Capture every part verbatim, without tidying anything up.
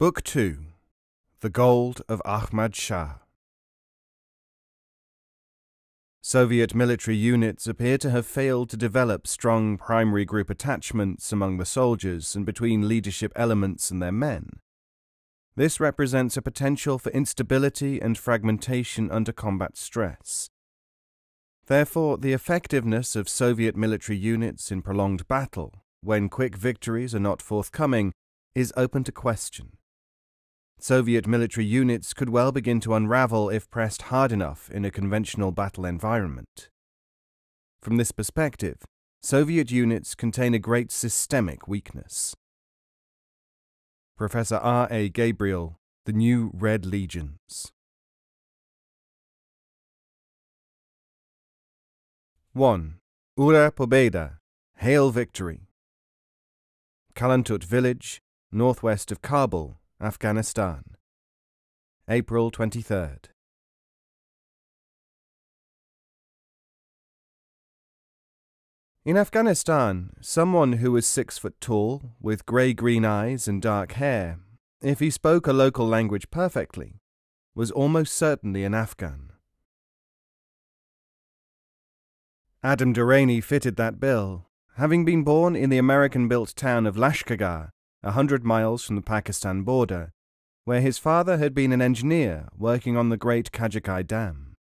Book two. The Gold of Ahmad Shah. Soviet military units appear to have failed to develop strong primary group attachments among the soldiers and between leadership elements and their men. This represents a potential for instability and fragmentation under combat stress. Therefore, the effectiveness of Soviet military units in prolonged battle, when quick victories are not forthcoming, is open to question. Soviet military units could well begin to unravel if pressed hard enough in a conventional battle environment. From this perspective, Soviet units contain a great systemic weakness. Professor R. A. Gabriel, The New Red Legions. one. Ura Pobeda, Hail Victory. Kalantut Village, northwest of Kabul, Afghanistan, April twenty-third. In Afghanistan, someone who was six foot tall, with grey-green eyes and dark hair, if he spoke a local language perfectly, was almost certainly an Afghan. Adam Durrani fitted that bill, having been born in the American-built town of Lashkargah, a hundred miles from the Pakistan border, where his father had been an engineer working on the great Kajikai Dam.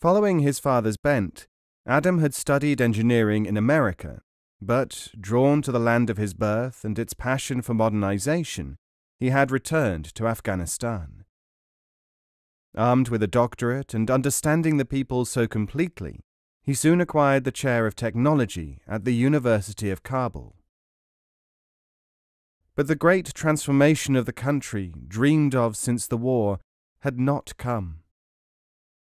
Following his father's bent, Adam had studied engineering in America, but, drawn to the land of his birth and its passion for modernization, he had returned to Afghanistan. Armed with a doctorate and understanding the people so completely, he soon acquired the chair of technology at the University of Kabul. But the great transformation of the country, dreamed of since the war, had not come.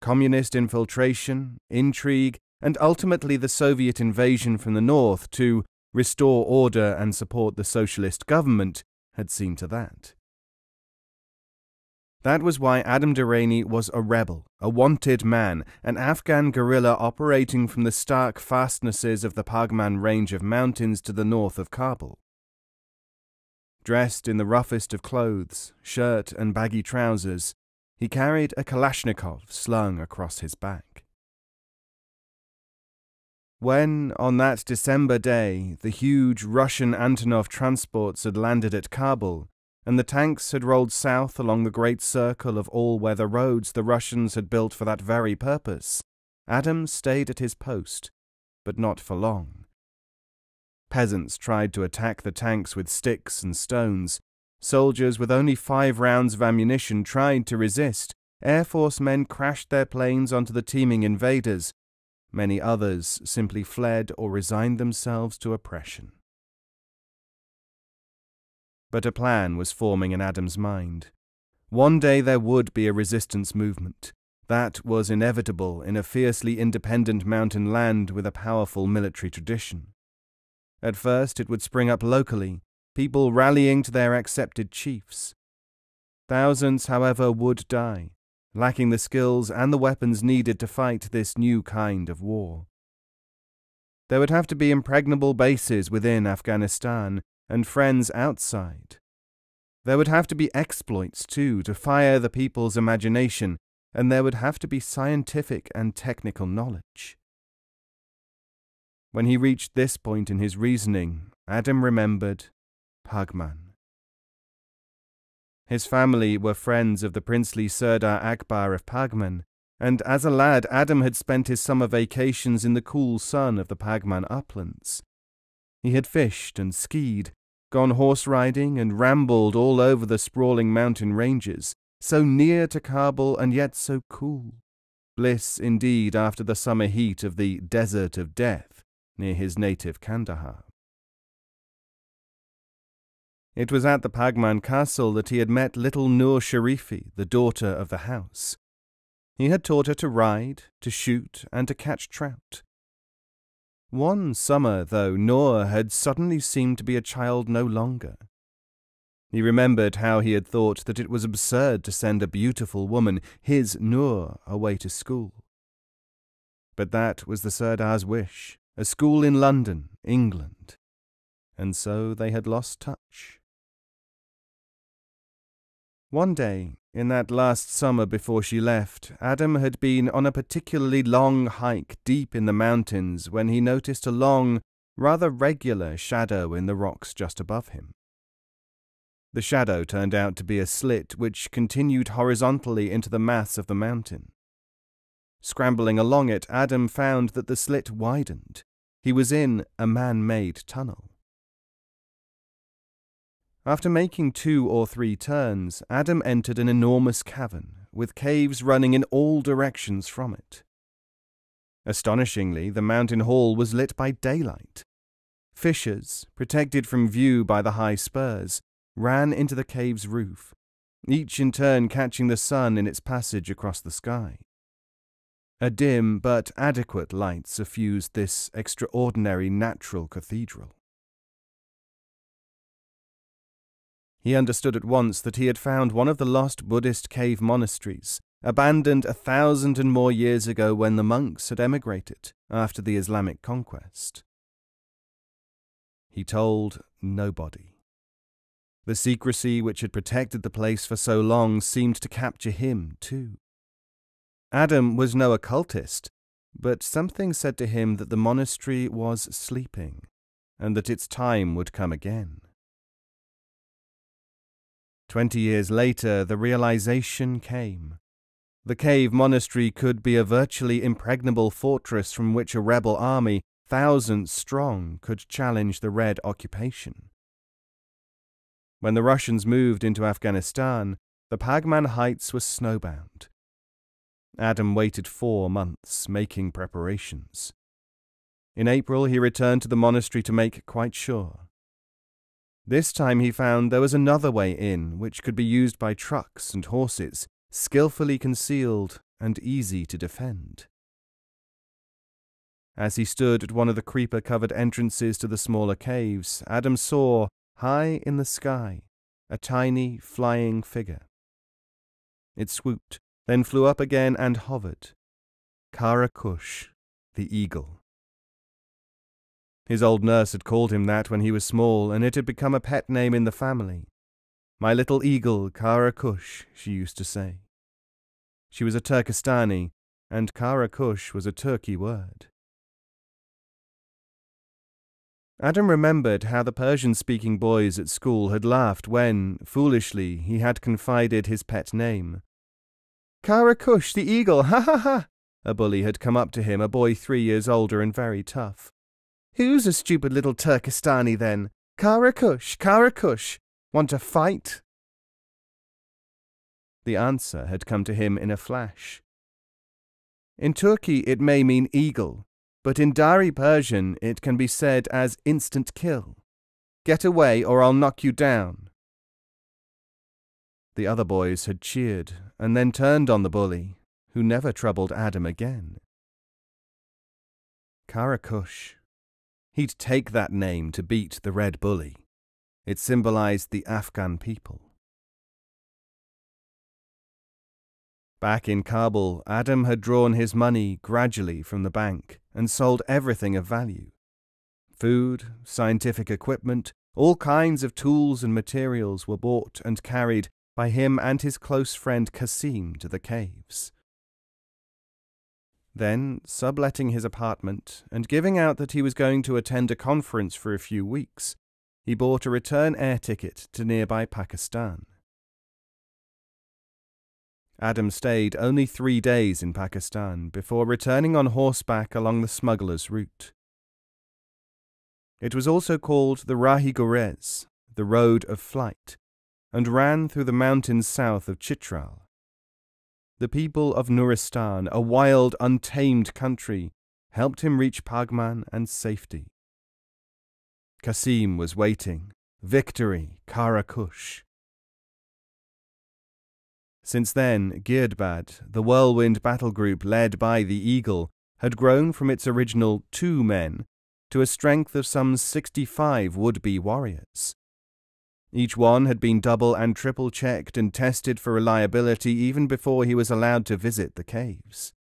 Communist infiltration, intrigue, and ultimately the Soviet invasion from the north to restore order and support the socialist government had seen to that. That was why Adam Durrani was a rebel, a wanted man, an Afghan guerrilla operating from the stark fastnesses of the Pagman range of mountains to the north of Kabul. Dressed in the roughest of clothes, shirt and baggy trousers, he carried a Kalashnikov slung across his back. When, on that December day, the huge Russian Antonov transports had landed at Kabul, and the tanks had rolled south along the great circle of all-weather roads the Russians had built for that very purpose, Adam stayed at his post, but not for long. Peasants tried to attack the tanks with sticks and stones. Soldiers with only five rounds of ammunition tried to resist. Air Force men crashed their planes onto the teeming invaders. Many others simply fled or resigned themselves to oppression. But a plan was forming in Adam's mind. One day there would be a resistance movement. That was inevitable in a fiercely independent mountain land with a powerful military tradition. At first it would spring up locally, people rallying to their accepted chiefs. Thousands, however, would die, lacking the skills and the weapons needed to fight this new kind of war. There would have to be impregnable bases within Afghanistan and friends outside. There would have to be exploits, too, to fire the people's imagination, and there would have to be scientific and technical knowledge. When he reached this point in his reasoning, Adam remembered Pagman. His family were friends of the princely Sirdar Akbar of Pagman, and as a lad Adam had spent his summer vacations in the cool sun of the Pagman uplands. He had fished and skied, gone horse riding and rambled all over the sprawling mountain ranges, so near to Kabul and yet so cool. Bliss indeed after the summer heat of the Desert of Death, near his native Kandahar. It was at the Pagman castle that he had met little Noor Sharifi, the daughter of the house. He had taught her to ride, to shoot, and to catch trout. One summer, though, Noor had suddenly seemed to be a child no longer. He remembered how he had thought that it was absurd to send a beautiful woman, his Noor, away to school. But that was the Sirdar's wish. A school in London, England, and so they had lost touch. One day, in that last summer before she left, Adam had been on a particularly long hike deep in the mountains when he noticed a long, rather regular shadow in the rocks just above him. The shadow turned out to be a slit which continued horizontally into the mass of the mountain. Scrambling along it, Adam found that the slit widened. He was in a man-made tunnel. After making two or three turns, Adam entered an enormous cavern, with caves running in all directions from it. Astonishingly, the mountain hall was lit by daylight. Fissures, protected from view by the high spurs, ran into the cave's roof, each in turn catching the sun in its passage across the sky. A dim but adequate light suffused this extraordinary natural cathedral. He understood at once that he had found one of the lost Buddhist cave monasteries, abandoned a thousand and more years ago when the monks had emigrated after the Islamic conquest. He told nobody. The secrecy which had protected the place for so long seemed to capture him, too. Adam was no occultist, but something said to him that the monastery was sleeping, and that its time would come again. Twenty years later, the realization came. The cave monastery could be a virtually impregnable fortress from which a rebel army, thousands strong, could challenge the Red occupation. When the Russians moved into Afghanistan, the Pagman heights were snowbound. Adam waited four months, making preparations. In April, he returned to the monastery to make quite sure. This time he found there was another way in, which could be used by trucks and horses, skillfully concealed and easy to defend. As he stood at one of the creeper-covered entrances to the smaller caves, Adam saw, high in the sky, a tiny flying figure. It swooped, then flew up again and hovered. Kara Kush, the eagle. His old nurse had called him that when he was small, and it had become a pet name in the family. "My little eagle, Kara Kush," she used to say. She was a Turkestani, and Kara Kush was a Turkey word. Adam remembered how the Persian-speaking boys at school had laughed when, foolishly, he had confided his pet name. "Kara Kush, the eagle, ha ha ha!" a bully had come up to him, a boy three years older and very tough. "Who's a stupid little Turkestani then? Kara Kush, Kara Kush! Want to fight?" The answer had come to him in a flash. In Turkey it may mean eagle, but in Dari Persian it can be said as instant kill. "Get away or I'll knock you down." The other boys had cheered, and then turned on the bully, who never troubled Adam again. Kara Kush. He'd take that name to beat the red bully. It symbolized the Afghan people. Back in Kabul, Adam had drawn his money gradually from the bank and sold everything of value. Food, scientific equipment, all kinds of tools and materials were bought and carried by him and his close friend Qasim to the caves. Then, subletting his apartment and giving out that he was going to attend a conference for a few weeks, he bought a return air ticket to nearby Pakistan. Adam stayed only three days in Pakistan before returning on horseback along the smuggler's route. It was also called the Rahi Gurez, the Road of Flight, and ran through the mountains south of Chitral. The people of Nuristan, a wild, untamed country, helped him reach Pagman and safety. Qasim was waiting. Victory, Kara Kush. Since then, Girdbad, the whirlwind battle group led by the Eagle, had grown from its original two men to a strength of some sixty-five would-be warriors. Each one had been double and triple checked and tested for reliability even before he was allowed to visit the caves.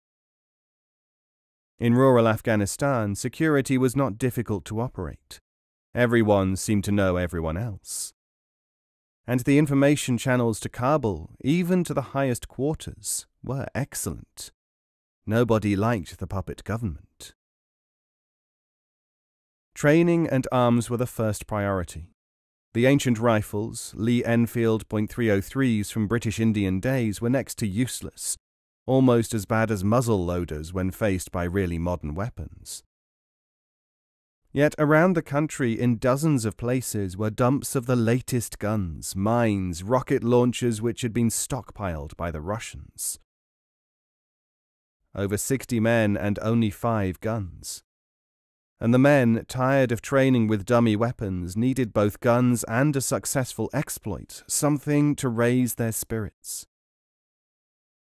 In rural Afghanistan, security was not difficult to operate. Everyone seemed to know everyone else. and the information channels to Kabul, even to the highest quarters, were excellent. Nobody liked the puppet government. Training and arms were the first priority. The ancient rifles, Lee-Enfield point three oh threes from British Indian days, were next to useless, almost as bad as muzzle loaders when faced by really modern weapons. Yet around the country, in dozens of places, were dumps of the latest guns, mines, rocket launchers which had been stockpiled by the Russians. Over sixty men and only five guns. And the men, tired of training with dummy weapons, needed both guns and a successful exploit, something to raise their spirits.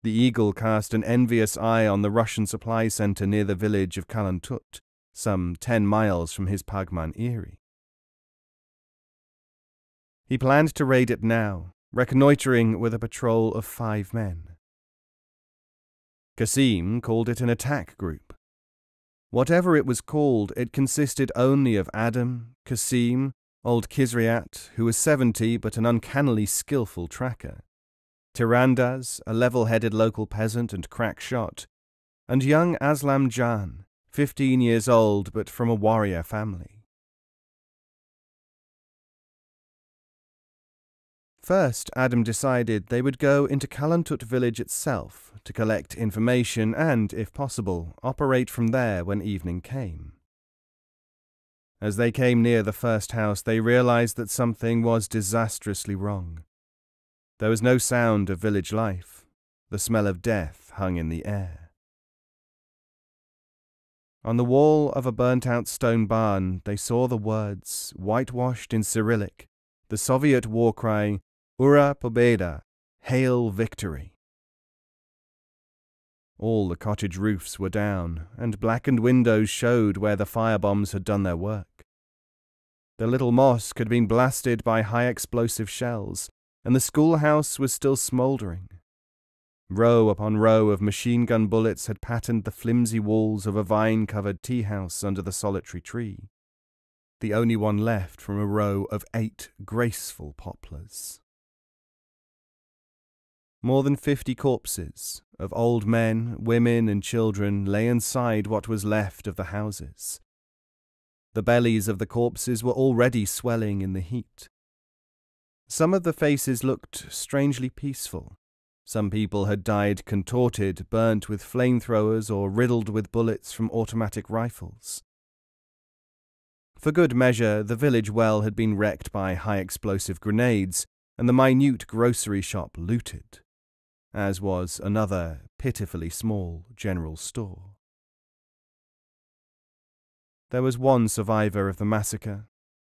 The Eagle cast an envious eye on the Russian supply centre near the village of Kalantut, some ten miles from his Pagman eyrie. He planned to raid it now, reconnoitring with a patrol of five men. Qasim called it an attack group. Whatever it was called, it consisted only of Adam, Qasim, old Kizriat, who was seventy but an uncannily skillful tracker, Tirandaz, a level-headed local peasant and crack shot, and young Aslam Jan, fifteen years old but from a warrior family. First, Adam decided they would go into Kalantut village itself to collect information and, if possible, operate from there when evening came. As they came near the first house, they realized that something was disastrously wrong. There was no sound of village life. The smell of death hung in the air. On the wall of a burnt-out stone barn, they saw the words, whitewashed in Cyrillic, the Soviet war cry, "Ura Pobeda," hail victory. All the cottage roofs were down, and blackened windows showed where the firebombs had done their work. The little mosque had been blasted by high-explosive shells, and the schoolhouse was still smouldering. Row upon row of machine-gun bullets had patterned the flimsy walls of a vine-covered tea-house under the solitary tree, the only one left from a row of eight graceful poplars. More than fifty corpses of old men, women and children lay inside what was left of the houses. The bellies of the corpses were already swelling in the heat. Some of the faces looked strangely peaceful. Some people had died contorted, burnt with flamethrowers or riddled with bullets from automatic rifles. For good measure, the village well had been wrecked by high-explosive grenades and the minute grocery shop looted, as was another pitifully small general store. There was one survivor of the massacre,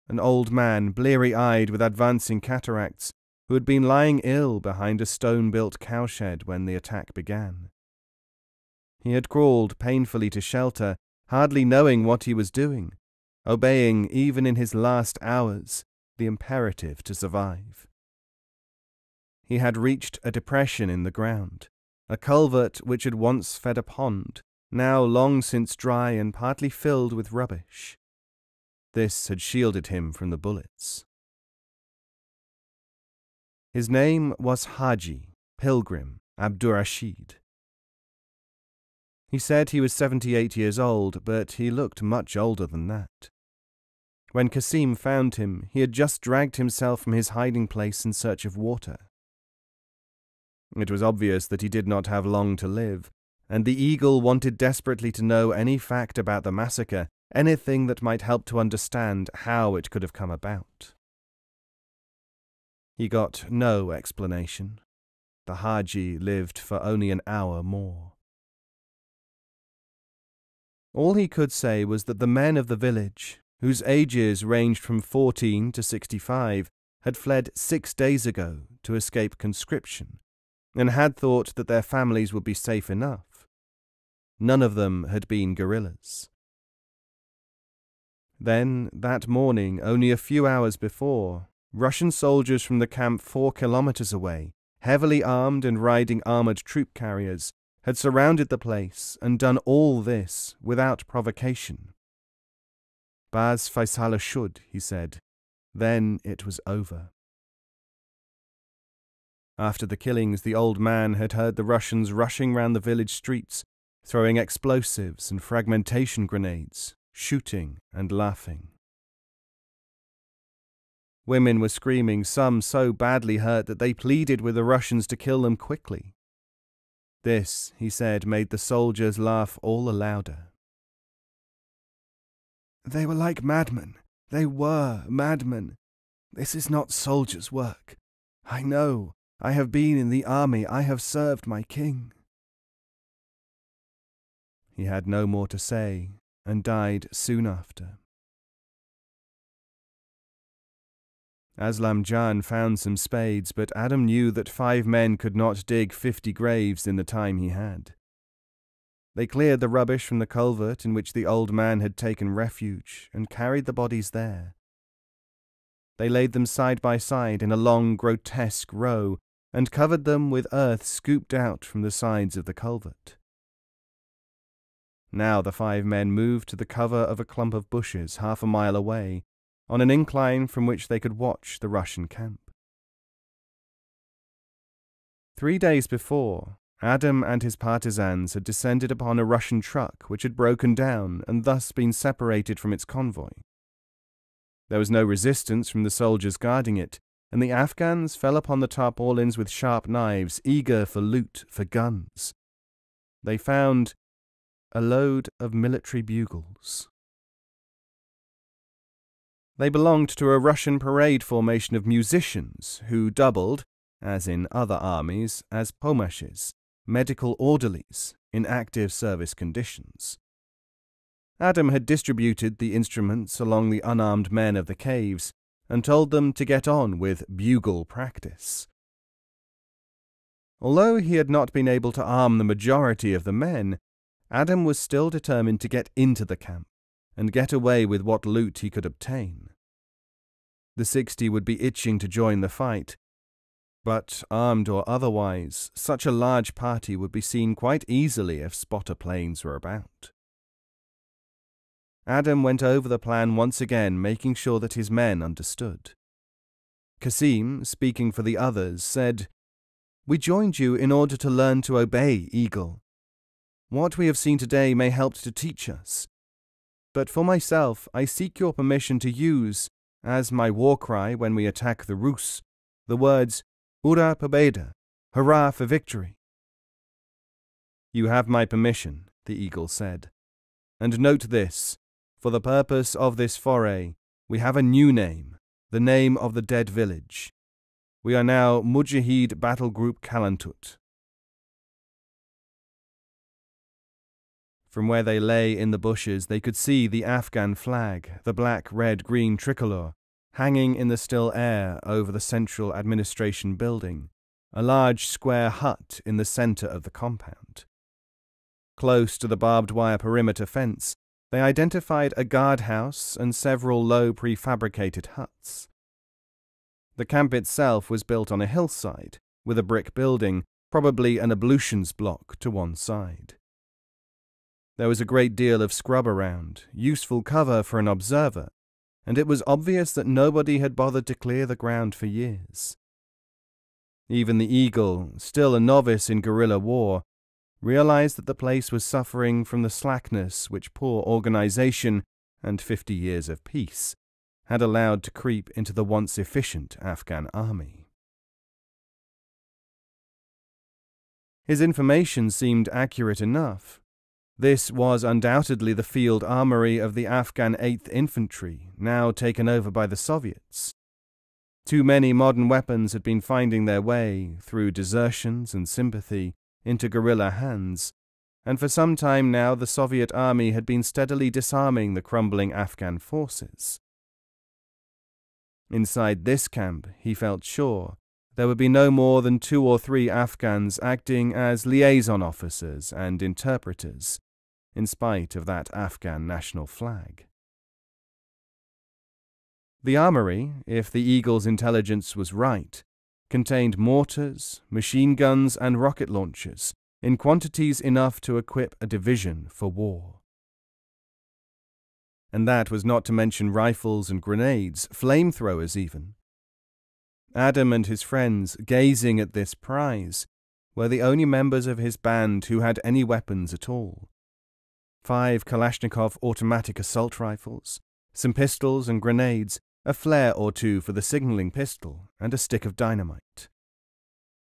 an old man, bleary-eyed with advancing cataracts, who had been lying ill behind a stone-built cowshed when the attack began. He had crawled painfully to shelter, hardly knowing what he was doing, obeying, even in his last hours, the imperative to survive. He had reached a depression in the ground, a culvert which had once fed a pond, now long since dry and partly filled with rubbish. This had shielded him from the bullets. His name was Haji, Pilgrim, Abdurashid. He said he was seventy-eight years old, but he looked much older than that. When Qasim found him, he had just dragged himself from his hiding place in search of water. It was obvious that he did not have long to live, and the Eagle wanted desperately to know any fact about the massacre, anything that might help to understand how it could have come about. He got no explanation. The Haji lived for only an hour more. All he could say was that the men of the village, whose ages ranged from fourteen to sixty-five, had fled six days ago to escape conscription, and had thought that their families would be safe enough. None of them had been guerrillas. Then, that morning, only a few hours before, Russian soldiers from the camp four kilometers away, heavily armed and riding armored troop carriers, had surrounded the place and done all this without provocation. Baz Faisala Shud, he said. Then it was over. After the killings, the old man had heard the Russians rushing round the village streets, throwing explosives and fragmentation grenades, shooting and laughing. Women were screaming, some so badly hurt that they pleaded with the Russians to kill them quickly. This, he said, made the soldiers laugh all the louder. They were like madmen. They were madmen. This is not soldiers' work. I know. I have been in the army. I have served my king. He had no more to say and died soon after. Aslam Jan found some spades, but Adam knew that five men could not dig fifty graves in the time he had. They cleared the rubbish from the culvert in which the old man had taken refuge and carried the bodies there. They laid them side by side in a long, grotesque row and covered them with earth scooped out from the sides of the culvert. Now the five men moved to the cover of a clump of bushes half a mile away, on an incline from which they could watch the Russian camp. Three days before, Adam and his partisans had descended upon a Russian truck which had broken down and thus been separated from its convoy. There was no resistance from the soldiers guarding it, and the Afghans fell upon the tarpaulins with sharp knives, eager for loot, for guns. They found a load of military bugles. They belonged to a Russian parade formation of musicians who doubled, as in other armies, as pomashes, medical orderlies in active service conditions. Adam had distributed the instruments along the unarmed men of the caves and told them to get on with bugle practice. Although he had not been able to arm the majority of the men, Adam was still determined to get into the camp and get away with what loot he could obtain. The sixty would be itching to join the fight, but, armed or otherwise, such a large party would be seen quite easily if spotter planes were about. Adam went over the plan once again, making sure that his men understood. Qasim, speaking for the others, said, "We joined you in order to learn to obey, Eagle. What we have seen today may help to teach us. But for myself, I seek your permission to use, as my war cry when we attack the Rus, the words, Ura Pobeda, hurrah for victory." "You have my permission," the eagle said. "And note this, for the purpose of this foray, we have a new name, the name of the dead village. We are now Mujahid Battle Group Kalantut." From where they lay in the bushes, they could see the Afghan flag, the black, red, green tricolour, hanging in the still air over the central administration building, a large square hut in the centre of the compound. Close to the barbed wire perimeter fence, they identified a guardhouse and several low prefabricated huts. The camp itself was built on a hillside, with a brick building, probably an ablutions block, to one side. There was a great deal of scrub around, useful cover for an observer, and it was obvious that nobody had bothered to clear the ground for years. Even the eagle, still a novice in guerrilla war, realized that the place was suffering from the slackness which poor organization and fifty years of peace had allowed to creep into the once efficient Afghan army. His information seemed accurate enough. This was undoubtedly the field armory of the Afghan eighth Infantry, now taken over by the Soviets. Too many modern weapons had been finding their way, through desertions and sympathy, into guerrilla hands, and for some time now the Soviet army had been steadily disarming the crumbling Afghan forces. Inside this camp, he felt sure, there would be no more than two or three Afghans acting as liaison officers and interpreters, in spite of that Afghan national flag. The armory, if the Eagle's intelligence was right, contained mortars, machine guns and rocket launchers in quantities enough to equip a division for war. And that was not to mention rifles and grenades, flamethrowers even. Adam and his friends, gazing at this prize, were the only members of his band who had any weapons at all. Five Kalashnikov automatic assault rifles, some pistols and grenades, a flare or two for the signalling pistol, and a stick of dynamite.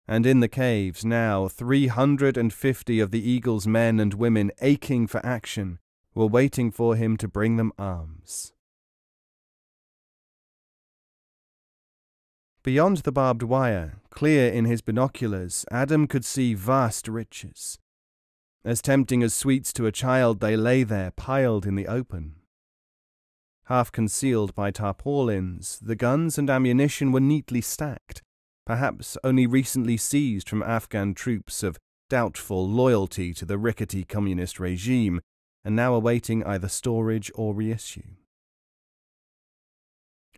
And in the caves now, three hundred and fifty of the Eagle's men and women, aching for action, were waiting for him to bring them arms. Beyond the barbed wire, clear in his binoculars, Adam could see vast riches. As tempting as sweets to a child, they lay there, piled in the open. Half concealed by tarpaulins, the guns and ammunition were neatly stacked, perhaps only recently seized from Afghan troops of doubtful loyalty to the rickety communist regime, and now awaiting either storage or reissue.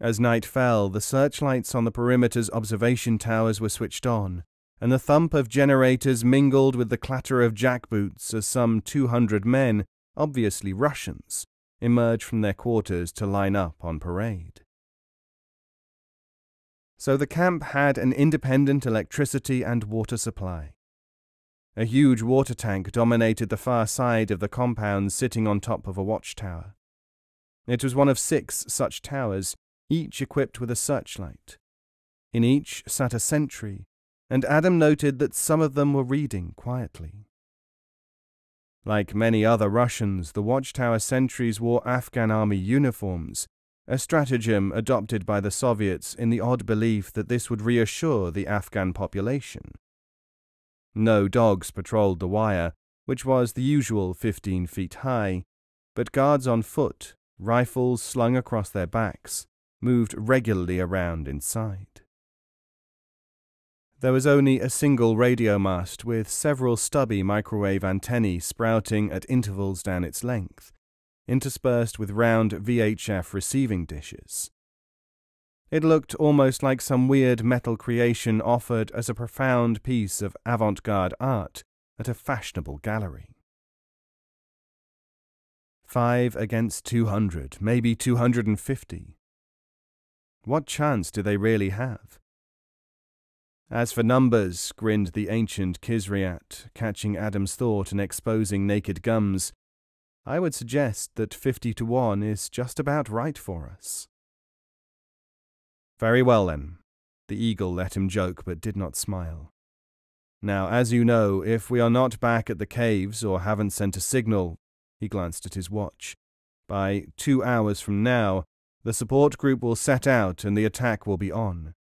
As night fell, the searchlights on the perimeter's observation towers were switched on, and the thump of generators mingled with the clatter of jackboots as some two hundred men, obviously Russians, emerged from their quarters to line up on parade. So the camp had an independent electricity and water supply. A huge water tank dominated the far side of the compound, sitting on top of a watchtower. It was one of six such towers, each equipped with a searchlight. In each sat a sentry, and Adam noted that some of them were reading quietly. Like many other Russians, the watchtower sentries wore Afghan army uniforms, a stratagem adopted by the Soviets in the odd belief that this would reassure the Afghan population. No dogs patrolled the wire, which was the usual fifteen feet high, but guards on foot, rifles slung across their backs, moved regularly around inside. There was only a single radio mast with several stubby microwave antennae sprouting at intervals down its length, interspersed with round V H F receiving dishes. It looked almost like some weird metal creation offered as a profound piece of avant-garde art at a fashionable gallery. Five against two hundred, maybe two hundred and fifty. What chance do they really have? As for numbers, grinned the ancient Kizriat, catching Adam's thought and exposing naked gums, I would suggest that fifty to one is just about right for us. Very well then. The Eagle let him joke but did not smile. Now, as you know, if we are not back at the caves or haven't sent a signal, he glanced at his watch, by two hours from now, the support group will set out and the attack will be on.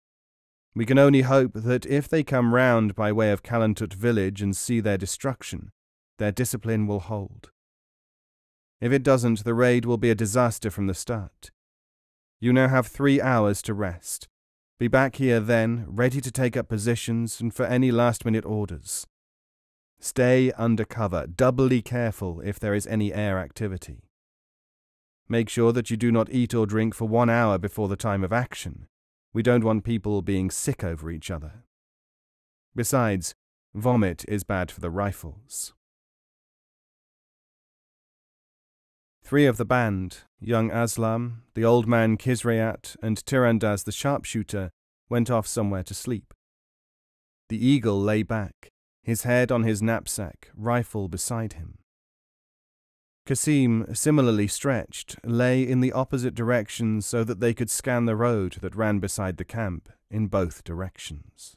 We can only hope that if they come round by way of Kalantut village and see their destruction, their discipline will hold. If it doesn't, the raid will be a disaster from the start. You now have three hours to rest. Be back here then, ready to take up positions and for any last-minute orders. Stay under cover, doubly careful if there is any air activity. Make sure that you do not eat or drink for one hour before the time of action. We don't want people being sick over each other. Besides, vomit is bad for the rifles. Three of the band, young Aslam, the old man Kizriat, and Tirandaz the sharpshooter, went off somewhere to sleep. The Eagle lay back, his head on his knapsack, rifle beside him. Qasim, similarly stretched, lay in the opposite direction so that they could scan the road that ran beside the camp in both directions.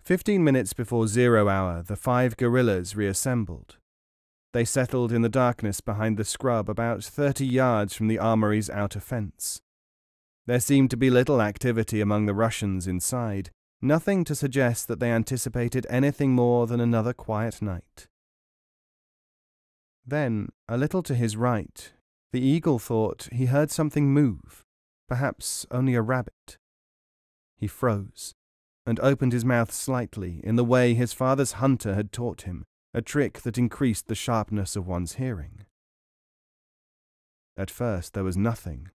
Fifteen minutes before zero hour, the five guerrillas reassembled. They settled in the darkness behind the scrub about thirty yards from the armory's outer fence. There seemed to be little activity among the Russians inside, nothing to suggest that they anticipated anything more than another quiet night. Then, a little to his right, the Eagle thought he heard something move, perhaps only a rabbit. He froze, and opened his mouth slightly in the way his father's hunter had taught him, a trick that increased the sharpness of one's hearing. At first there was nothing.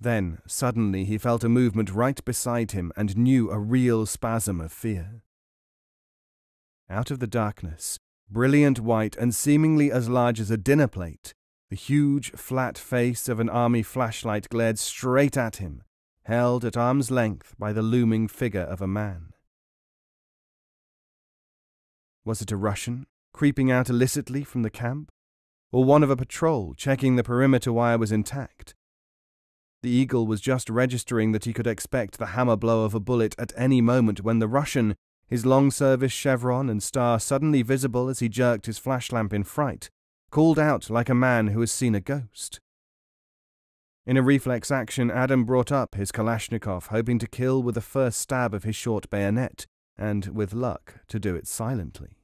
Then, suddenly, he felt a movement right beside him and knew a real spasm of fear. Out of the darkness, brilliant white and seemingly as large as a dinner plate, the huge, flat face of an army flashlight glared straight at him, held at arm's length by the looming figure of a man. Was it a Russian, creeping out illicitly from the camp, or one of a patrol checking the perimeter wire was intact? The eagle was just registering that he could expect the hammer blow of a bullet at any moment when the Russian, his long service chevron and star suddenly visible as he jerked his flashlamp in fright, called out like a man who has seen a ghost. In a reflex action, Adam brought up his Kalashnikov, hoping to kill with the first stab of his short bayonet, and, with luck, to do it silently.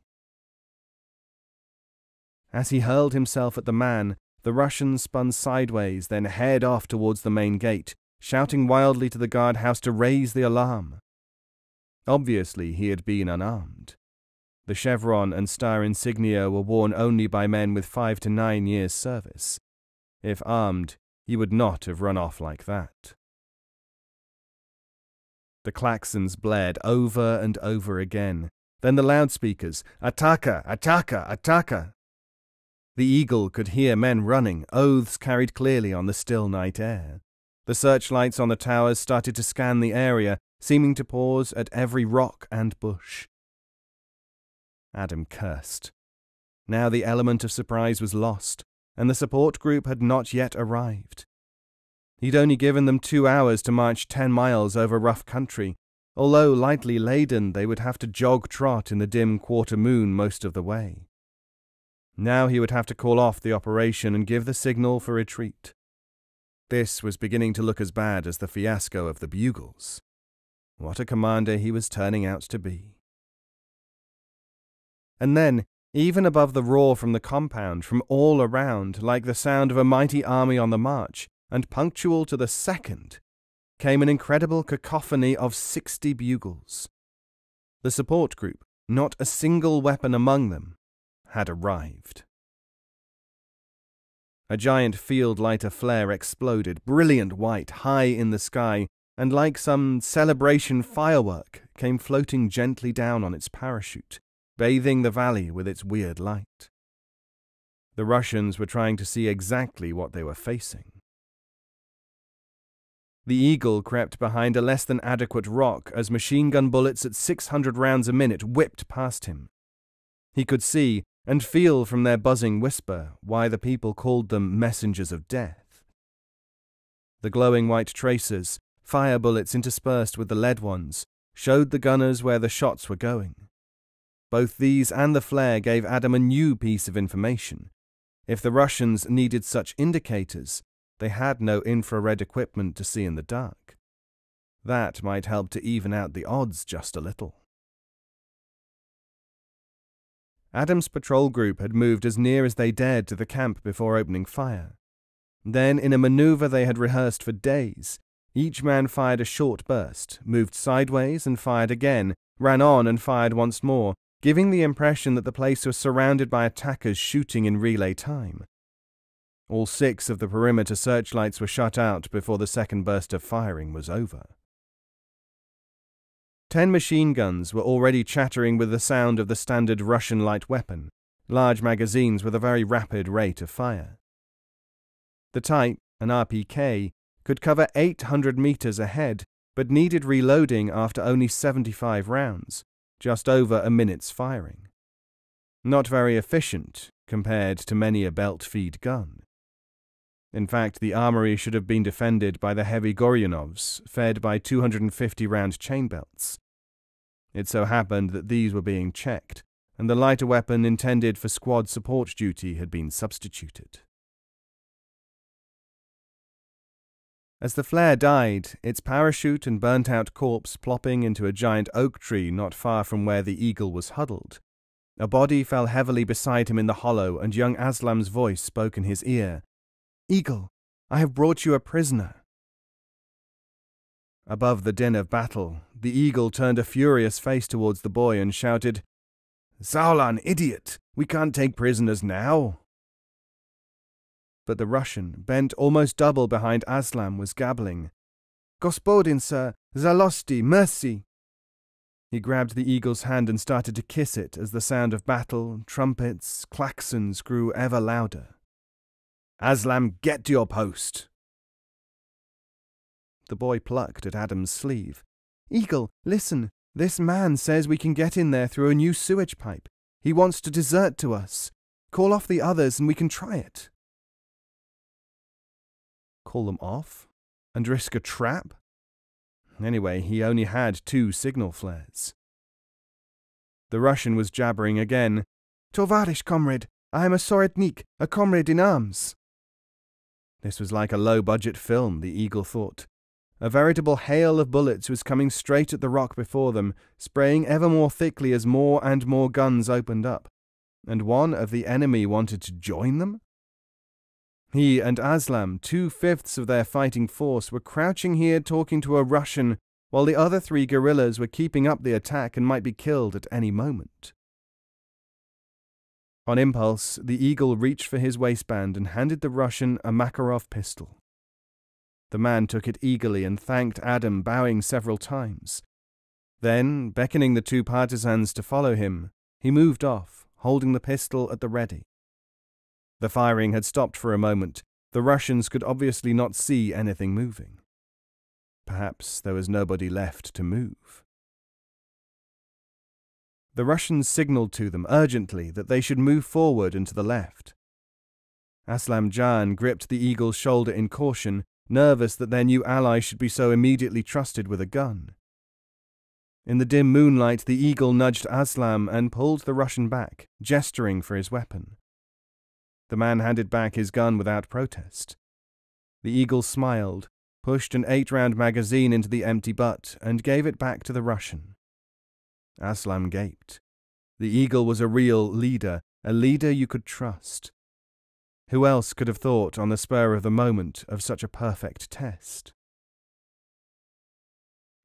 As he hurled himself at the man, the Russian spun sideways, then head off towards the main gate, shouting wildly to the guardhouse to raise the alarm. Obviously, he had been unarmed. The chevron and star insignia were worn only by men with five to nine years' service. If armed, he would not have run off like that. The klaxons blared over and over again. Then the loudspeakers, "Ataka! Ataka! Ataka!" The eagle could hear men running, oaths carried clearly on the still night air. The searchlights on the towers started to scan the area, seeming to pause at every rock and bush. Adam cursed. Now the element of surprise was lost, and the support group had not yet arrived. He'd only given them two hours to march ten miles over rough country. Although lightly laden, they would have to jog-trot in the dim quarter-moon most of the way. Now he would have to call off the operation and give the signal for retreat. This was beginning to look as bad as the fiasco of the Bugles. What a commander he was turning out to be. And then, even above the roar from the compound, from all around, like the sound of a mighty army on the march, and punctual to the second, came an incredible cacophony of sixty bugles. The support group, not a single weapon among them, had arrived. A giant field lighter flare exploded, brilliant white, high in the sky, and like some celebration firework, came floating gently down on its parachute, bathing the valley with its weird light. The Russians were trying to see exactly what they were facing. The eagle crept behind a less than adequate rock as machine gun bullets at six hundred rounds a minute whipped past him. He could see and feel from their buzzing whisper why the people called them messengers of death. The glowing white tracers, fire bullets interspersed with the lead ones, showed the gunners where the shots were going. Both these and the flare gave Adam a new piece of information. If the Russians needed such indicators, they had no infrared equipment to see in the dark. That might help to even out the odds just a little. Adam's patrol group had moved as near as they dared to the camp before opening fire. Then, in a maneuver they had rehearsed for days, each man fired a short burst, moved sideways and fired again, ran on and fired once more, giving the impression that the place was surrounded by attackers shooting in relay time. All six of the perimeter searchlights were shut out before the second burst of firing was over. Ten machine guns were already chattering with the sound of the standard Russian light weapon, large magazines with a very rapid rate of fire. The type, an R P K, could cover eight hundred meters ahead, but needed reloading after only seventy-five rounds, just over a minute's firing. Not very efficient compared to many a belt-feed gun. In fact, the armory should have been defended by the heavy Goryanovs, fed by two hundred fifty round chain belts. It so happened that these were being checked, and the lighter weapon intended for squad support duty had been substituted. As the flare died, its parachute and burnt-out corpse plopping into a giant oak tree not far from where the eagle was huddled, a body fell heavily beside him in the hollow, and young Aslam's voice spoke in his ear. "Eagle, I have brought you a prisoner." Above the din of battle, the eagle turned a furious face towards the boy and shouted, "Saulan, idiot! We can't take prisoners now!" But the Russian, bent almost double behind Aslam, was gabbling, "Gospodin, sir, zalosti, mercy!" He grabbed the eagle's hand and started to kiss it as the sound of battle, trumpets, klaxons grew ever louder. "Aslam, get to your post!" The boy plucked at Adam's sleeve. "Eagle, listen. This man says we can get in there through a new sewage pipe. He wants to desert to us. Call off the others and we can try it." Call them off? And risk a trap? Anyway, he only had two signal flares. The Russian was jabbering again. "Tovarish, comrade. I am a soretnik, a comrade in arms." This was like a low-budget film, the Eagle thought. A veritable hail of bullets was coming straight at the rock before them, spraying ever more thickly as more and more guns opened up. And one of the enemy wanted to join them? He and Aslam, two-fifths of their fighting force, were crouching here talking to a Russian, while the other three guerrillas were keeping up the attack and might be killed at any moment. On impulse, the Eagle reached for his waistband and handed the Russian a Makarov pistol. The man took it eagerly and thanked Adam, bowing several times. Then, beckoning the two partisans to follow him, he moved off, holding the pistol at the ready. The firing had stopped for a moment. The Russians could obviously not see anything moving. Perhaps there was nobody left to move. The Russians signalled to them urgently that they should move forward and to the left. Aslam Jan gripped the Eagle's shoulder in caution, nervous that their new ally should be so immediately trusted with a gun. In the dim moonlight, the Eagle nudged Aslam and pulled the Russian back, gesturing for his weapon. The man handed back his gun without protest. The Eagle smiled, pushed an eight-round magazine into the empty butt, and gave it back to the Russian. Aslam gaped. The Eagle was a real leader, a leader you could trust. Who else could have thought on the spur of the moment of such a perfect test?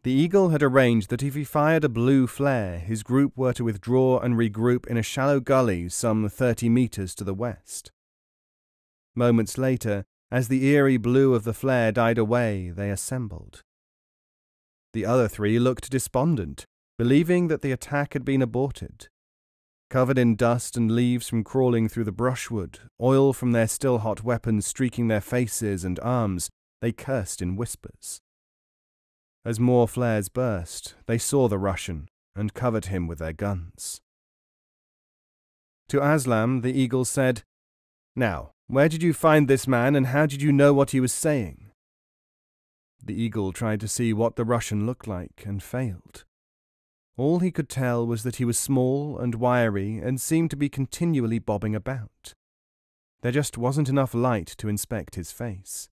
The Eagle had arranged that if he fired a blue flare, his group were to withdraw and regroup in a shallow gully some thirty metres to the west. Moments later, as the eerie blue of the flare died away, they assembled. The other three looked despondent, believing that the attack had been aborted. Covered in dust and leaves from crawling through the brushwood, oil from their still-hot weapons streaking their faces and arms, they cursed in whispers. As more flares burst, they saw the Russian and covered him with their guns. To Aslam, the Eagle said, "Now, where did you find this man and how did you know what he was saying?" The Eagle tried to see what the Russian looked like and failed. All he could tell was that he was small and wiry and seemed to be continually bobbing about. There just wasn't enough light to inspect his face.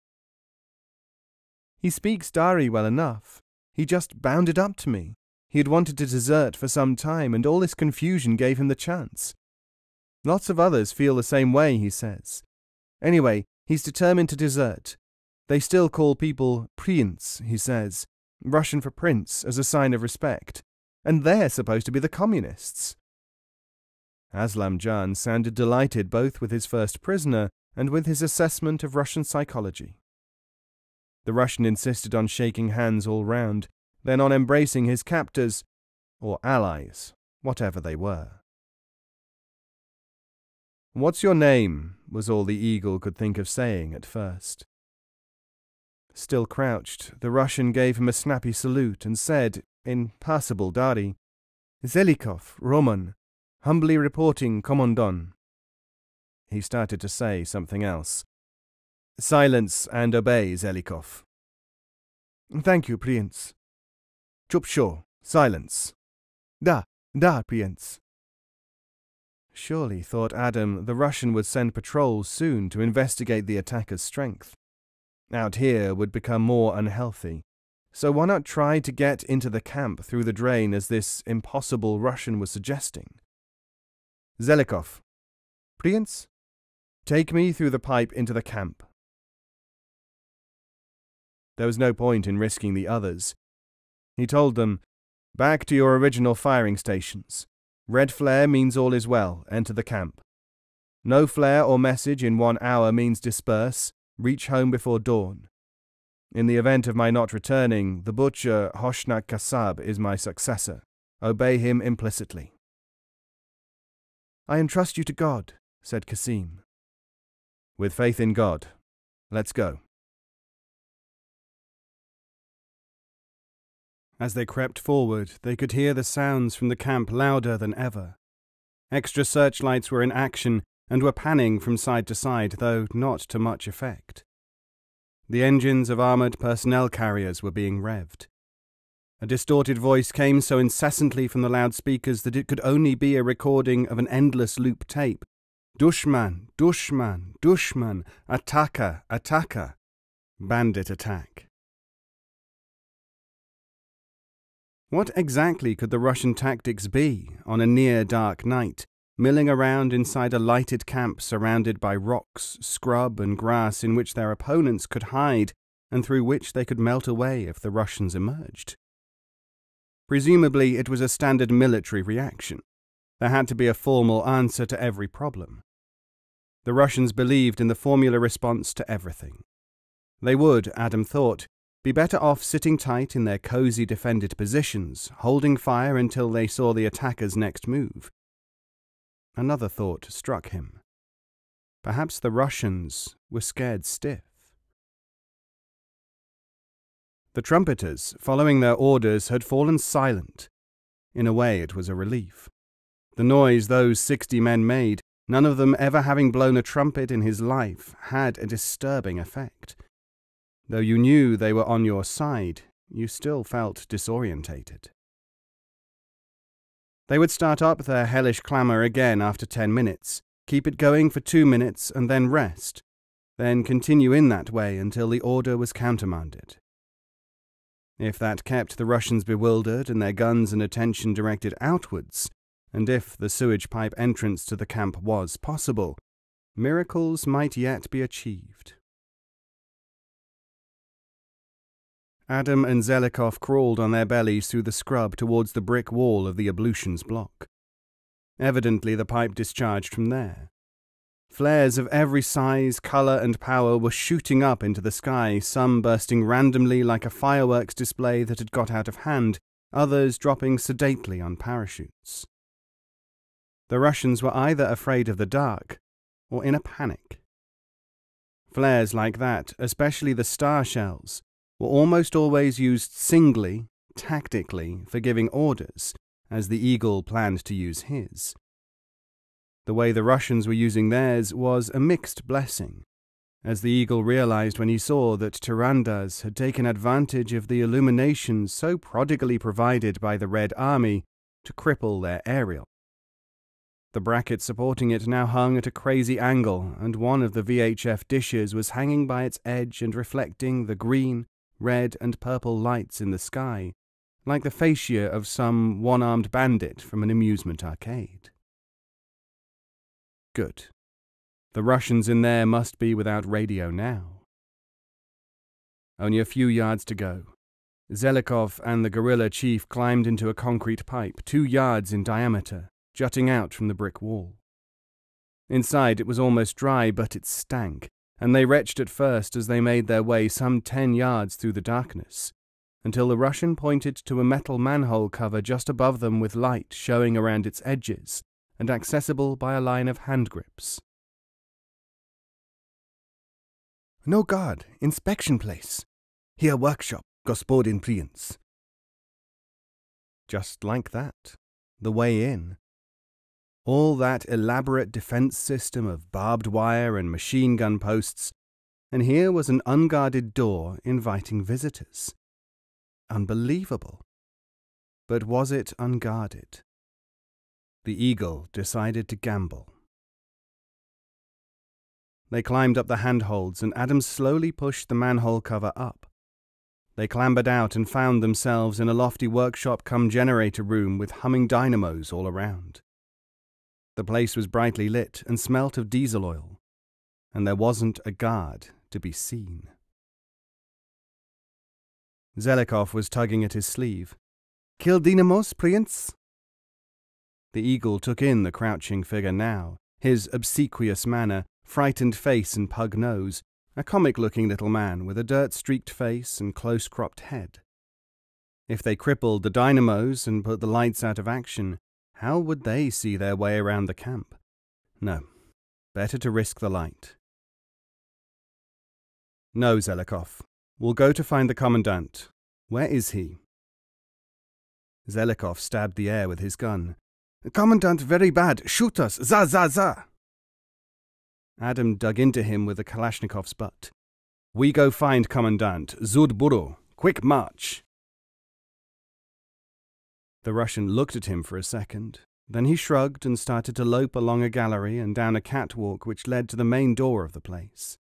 "He speaks Dari well enough. He just bounded up to me. He had wanted to desert for some time and all this confusion gave him the chance. Lots of others feel the same way, he says. Anyway, he's determined to desert. They still call people prince, he says, Russian for prince, as a sign of respect. And they're supposed to be the communists." Aslam Jan sounded delighted both with his first prisoner and with his assessment of Russian psychology. The Russian insisted on shaking hands all round, then on embracing his captors, or allies, whatever they were. "What's your name?" was all the Eagle could think of saying at first. Still crouched, the Russian gave him a snappy salute and said, in passable Dari, "Zelikov, Roman, humbly reporting, Commandant." He started to say something else. "Silence and obey, Zelikov." "Thank you, Prince." "Chupsho, silence." "Da, da, Prince." Surely, thought Adam, the Russian would send patrols soon to investigate the attacker's strength. Out here would become more unhealthy. So why not try to get into the camp through the drain as this impossible Russian was suggesting? "Zelikov, Prince, take me through the pipe into the camp." There was no point in risking the others. He told them, "Back to your original firing stations. Red flare means all is well, enter the camp. No flare or message in one hour means disperse, reach home before dawn. In the event of my not returning, the butcher Hoshnak Kasab is my successor. Obey him implicitly." "I entrust you to God," said Qasim. "With faith in God. Let's go." As they crept forward, they could hear the sounds from the camp louder than ever. Extra searchlights were in action and were panning from side to side, though not to much effect. The engines of armoured personnel carriers were being revved. A distorted voice came so incessantly from the loudspeakers that it could only be a recording of an endless loop tape. Dushman, Dushman, Dushman, Ataka, Ataka. Bandit attack. What exactly could the Russian tactics be on a near-dark night, milling around inside a lighted camp surrounded by rocks, scrub and grass in which their opponents could hide and through which they could melt away if the Russians emerged? Presumably it was a standard military reaction. There had to be a formal answer to every problem. The Russians believed in the formula response to everything. They would, Adam thought, be better off sitting tight in their cosy defended positions, holding fire until they saw the attacker's next move. Another thought struck him. Perhaps the Russians were scared stiff. The trumpeters, following their orders, had fallen silent. In a way, it was a relief. The noise those sixty men made, none of them ever having blown a trumpet in his life, had a disturbing effect. Though you knew they were on your side, you still felt disorientated. They would start up their hellish clamour again after ten minutes, keep it going for two minutes and then rest, then continue in that way until the order was countermanded. If that kept the Russians bewildered and their guns and attention directed outwards, and if the sewage pipe entrance to the camp was possible, miracles might yet be achieved. Adam and Zelikov crawled on their bellies through the scrub towards the brick wall of the ablutions block. Evidently the pipe discharged from there. Flares of every size, colour and power were shooting up into the sky, some bursting randomly like a fireworks display that had got out of hand, others dropping sedately on parachutes. The Russians were either afraid of the dark or in a panic. Flares like that, especially the star shells, were almost always used singly, tactically, for giving orders, as the Eagle planned to use his. The way the Russians were using theirs was a mixed blessing, as the Eagle realized when he saw that Tirandaz had taken advantage of the illumination so prodigally provided by the Red Army to cripple their aerial. The bracket supporting it now hung at a crazy angle, and one of the V H F dishes was hanging by its edge and reflecting the green, red and purple lights in the sky, like the fascia of some one-armed bandit from an amusement arcade. Good. The Russians in there must be without radio now. Only a few yards to go. Zelikov and the guerrilla chief climbed into a concrete pipe, two yards in diameter, jutting out from the brick wall. Inside it was almost dry, but it stank, and they retched at first as they made their way some ten yards through the darkness, until the Russian pointed to a metal manhole cover just above them with light showing around its edges, and accessible by a line of hand grips. "No guard, inspection place. Here workshop, gospodin priens." Just like that, the way in. All that elaborate defence system of barbed wire and machine gun posts, and here was an unguarded door inviting visitors. Unbelievable. But was it unguarded? The Eagle decided to gamble. They climbed up the handholds, and Adam slowly pushed the manhole cover up. They clambered out and found themselves in a lofty workshop cum generator room with humming dynamos all around. The place was brightly lit and smelt of diesel oil, and there wasn't a guard to be seen. Zelikov was tugging at his sleeve. "Kill dynamos, Prince?" The Eagle took in the crouching figure now, his obsequious manner, frightened face and pug nose, a comic-looking little man with a dirt-streaked face and close-cropped head. If they crippled the dynamos and put the lights out of action, how would they see their way around the camp? No, better to risk the light. "No, Zelikov. We'll go to find the commandant. Where is he?" Zelikov stabbed the air with his gun. "Commandant, very bad. Shoot us. Za, za, za." Adam dug into him with the Kalashnikov's butt. "We go find Commandant. Zud buru. Quick march." The Russian looked at him for a second. Then he shrugged and started to lope along a gallery and down a catwalk which led to the main door of the place.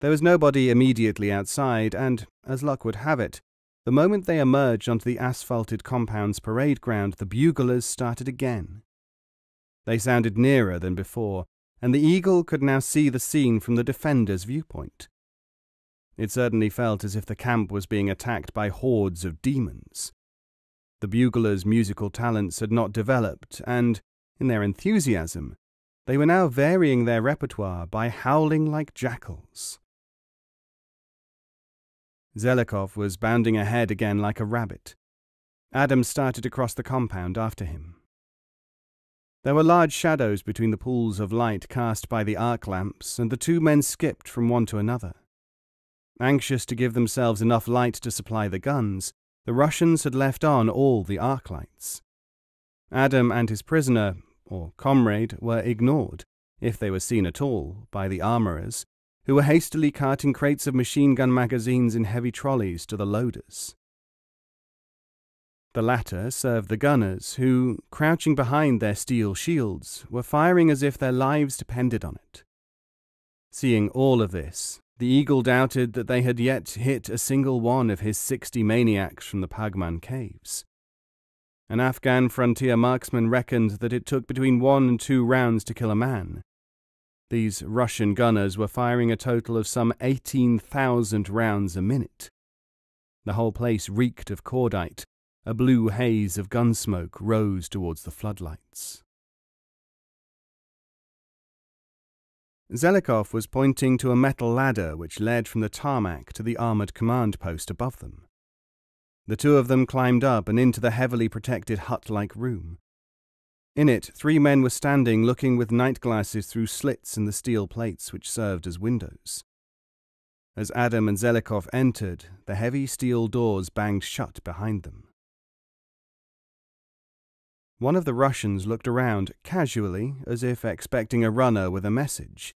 There was nobody immediately outside, and, as luck would have it, the moment they emerged onto the asphalted compound's parade ground, the buglers started again. They sounded nearer than before, and the Eagle could now see the scene from the defender's viewpoint. It certainly felt as if the camp was being attacked by hordes of demons. The buglers' musical talents had not developed, and, in their enthusiasm, they were now varying their repertoire by howling like jackals. Zelikov was bounding ahead again like a rabbit. Adam started to cross the compound after him. There were large shadows between the pools of light cast by the arc lamps, and the two men skipped from one to another. Anxious to give themselves enough light to supply the guns, the Russians had left on all the arc lights. Adam and his prisoner, or comrade, were ignored, if they were seen at all, by the armourers, who were hastily carting crates of machine-gun magazines in heavy trolleys to the loaders. The latter served the gunners, who, crouching behind their steel shields, were firing as if their lives depended on it. Seeing all of this, the Eagle doubted that they had yet hit a single one of his sixty maniacs from the Pagman caves. An Afghan frontier marksman reckoned that it took between one and two rounds to kill a man. These Russian gunners were firing a total of some eighteen thousand rounds a minute. The whole place reeked of cordite. A blue haze of gun smoke rose towards the floodlights. Zelikov was pointing to a metal ladder which led from the tarmac to the armoured command post above them. The two of them climbed up and into the heavily protected hut-like room. In it, three men were standing looking with night glasses through slits in the steel plates which served as windows. As Adam and Zelikov entered, the heavy steel doors banged shut behind them. One of the Russians looked around, casually, as if expecting a runner with a message.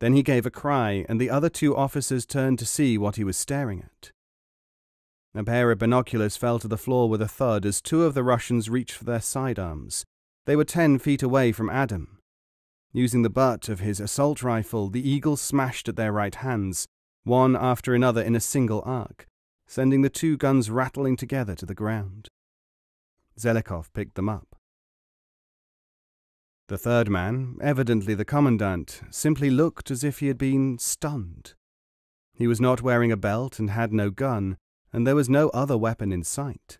Then he gave a cry, and the other two officers turned to see what he was staring at. A pair of binoculars fell to the floor with a thud as two of the Russians reached for their sidearms. They were ten feet away from Adam. Using the butt of his assault rifle, the Eagle smashed at their right hands, one after another in a single arc, sending the two guns rattling together to the ground. Zelikov picked them up. The third man, evidently the commandant, simply looked as if he had been stunned. He was not wearing a belt and had no gun, and there was no other weapon in sight.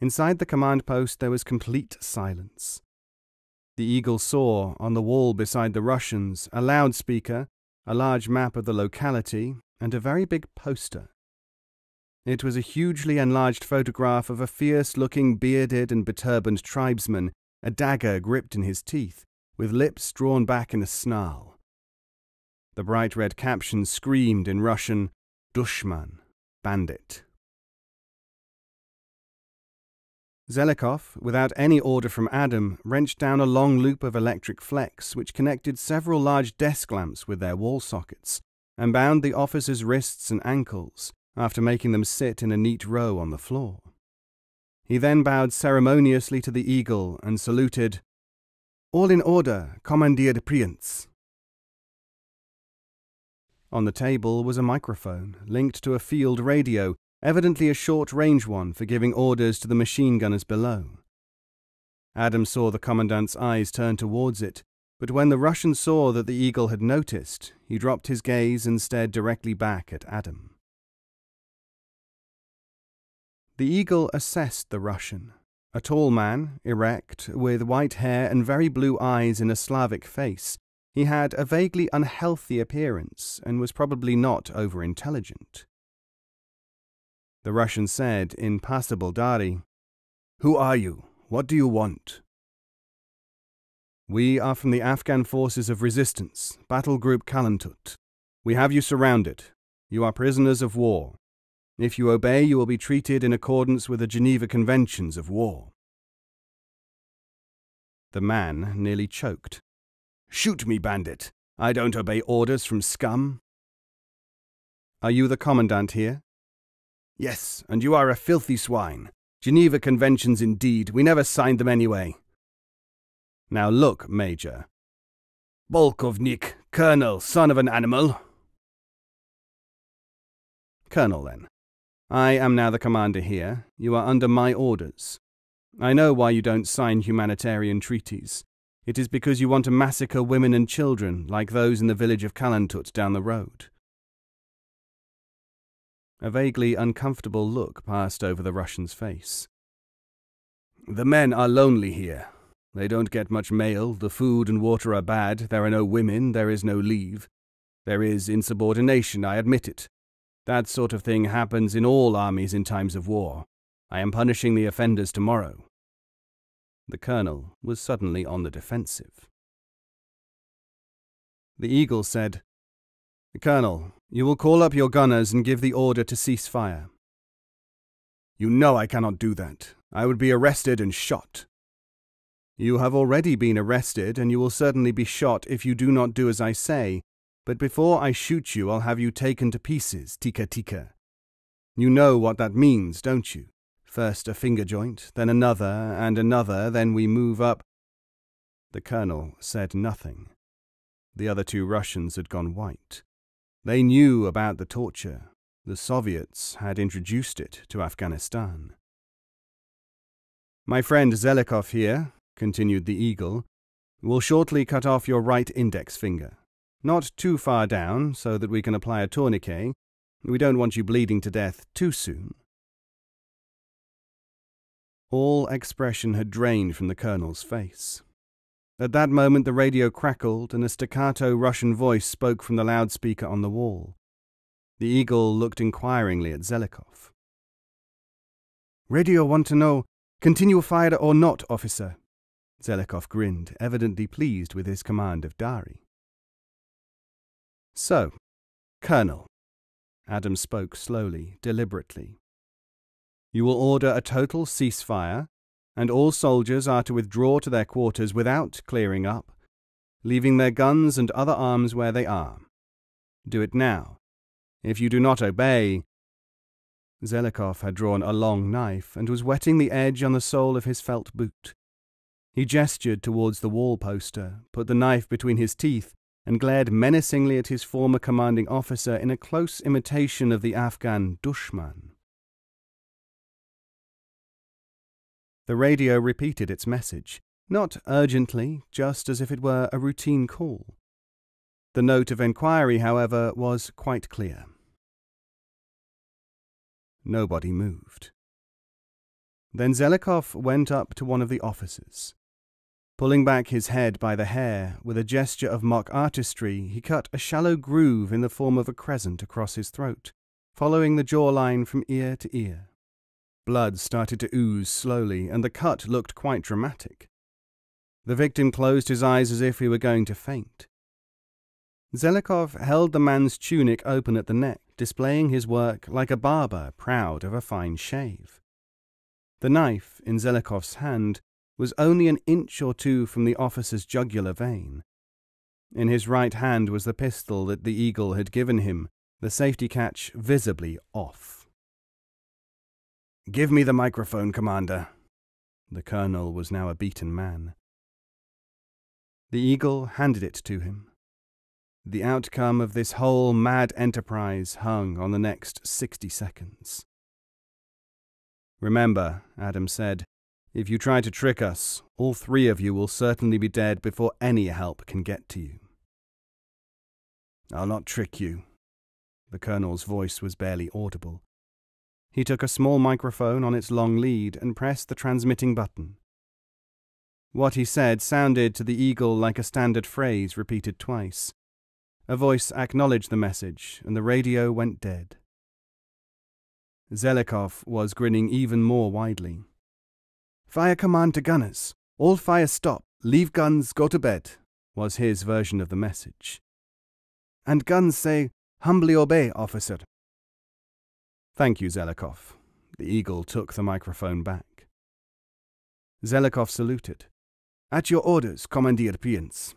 Inside the command post there was complete silence. The Eagle saw, on the wall beside the Russians, a loudspeaker, a large map of the locality, and a very big poster. It was a hugely enlarged photograph of a fierce-looking bearded and beturbaned tribesman, a dagger gripped in his teeth, with lips drawn back in a snarl. The bright red caption screamed in Russian, "Dushman, bandit." Zelikov, without any order from Adam, wrenched down a long loop of electric flex which connected several large desk lamps with their wall sockets, and bound the officers' wrists and ankles, after making them sit in a neat row on the floor. He then bowed ceremoniously to the Eagle and saluted, "All in order, Commandeer Prince." On the table was a microphone, linked to a field radio, evidently a short-range one for giving orders to the machine gunners below. Adam saw the commandant's eyes turn towards it, but when the Russian saw that the Eagle had noticed, he dropped his gaze and stared directly back at Adam. The Eagle assessed the Russian, a tall man, erect, with white hair and very blue eyes in a Slavic face. He had a vaguely unhealthy appearance and was probably not over-intelligent. The Russian said in passable Dari, "Who are you? What do you want?" "We are from the Afghan forces of resistance, battle group Kalantut. We have you surrounded. You are prisoners of war. If you obey, you will be treated in accordance with the Geneva Conventions of War. The man nearly choked. Shoot me, bandit! I don't obey orders from scum. Are you the commandant here? Yes, and you are a filthy swine. Geneva Conventions indeed, we never signed them anyway. Now look, Major. Bolkovnik, Colonel, son of an animal. Colonel, then. I am now the commander here. You are under my orders. I know why you don't sign humanitarian treaties. It is because you want to massacre women and children like those in the village of Kalantut down the road. A vaguely uncomfortable look passed over the Russian's face. The men are lonely here. They don't get much mail, the food and water are bad, there are no women, there is no leave. There is insubordination, I admit it. That sort of thing happens in all armies in times of war. I am punishing the offenders tomorrow. The colonel was suddenly on the defensive. The eagle said, Colonel, you will call up your gunners and give the order to cease fire. You know I cannot do that. I would be arrested and shot. You have already been arrested, and you will certainly be shot if you do not do as I say. But before I shoot you, I'll have you taken to pieces, tika-tika. You know what that means, don't you? First a finger joint, then another, and another, then we move up. The colonel said nothing. The other two Russians had gone white. They knew about the torture. The Soviets had introduced it to Afghanistan. My friend Zelikov here, continued the eagle, will shortly cut off your right index finger. Not too far down, so that we can apply a tourniquet. We don't want you bleeding to death too soon. All expression had drained from the colonel's face. At that moment the radio crackled and a staccato Russian voice spoke from the loudspeaker on the wall. The eagle looked inquiringly at Zelikov. Radio want to know, continue fire or not, officer? Zelikov grinned, evidently pleased with his command of Dari. So, Colonel, Adam spoke slowly, deliberately. You will order a total ceasefire, and all soldiers are to withdraw to their quarters without clearing up, leaving their guns and other arms where they are. Do it now. If you do not obey... Zelikov had drawn a long knife and was wetting the edge on the sole of his felt boot. He gestured towards the wall poster, put the knife between his teeth, and glared menacingly at his former commanding officer in a close imitation of the Afghan dushman. The radio repeated its message, not urgently, just as if it were a routine call. The note of enquiry, however, was quite clear. Nobody moved. Then Zelikov went up to one of the officers. Pulling back his head by the hair, with a gesture of mock artistry, he cut a shallow groove in the form of a crescent across his throat, following the jawline from ear to ear. Blood started to ooze slowly, and the cut looked quite dramatic. The victim closed his eyes as if he were going to faint. Zelikov held the man's tunic open at the neck, displaying his work like a barber proud of a fine shave. The knife in Zelikov's hand was only an inch or two from the officer's jugular vein. In his right hand was the pistol that the eagle had given him, the safety catch visibly off. Give me the microphone, Commander. The colonel was now a beaten man. The eagle handed it to him. The outcome of this whole mad enterprise hung on the next sixty seconds. Remember, Adam said, if you try to trick us, all three of you will certainly be dead before any help can get to you. I'll not trick you. The colonel's voice was barely audible. He took a small microphone on its long lead and pressed the transmitting button. What he said sounded to the eagle like a standard phrase repeated twice. A voice acknowledged the message, and the radio went dead. Zelikov was grinning even more widely. Fire command to gunners. All fire stop. Leave guns, go to bed, was his version of the message. And guns say, humbly obey, officer. Thank you, Zelikov. The eagle took the microphone back. Zelikov saluted. At your orders, Commandeer Piens.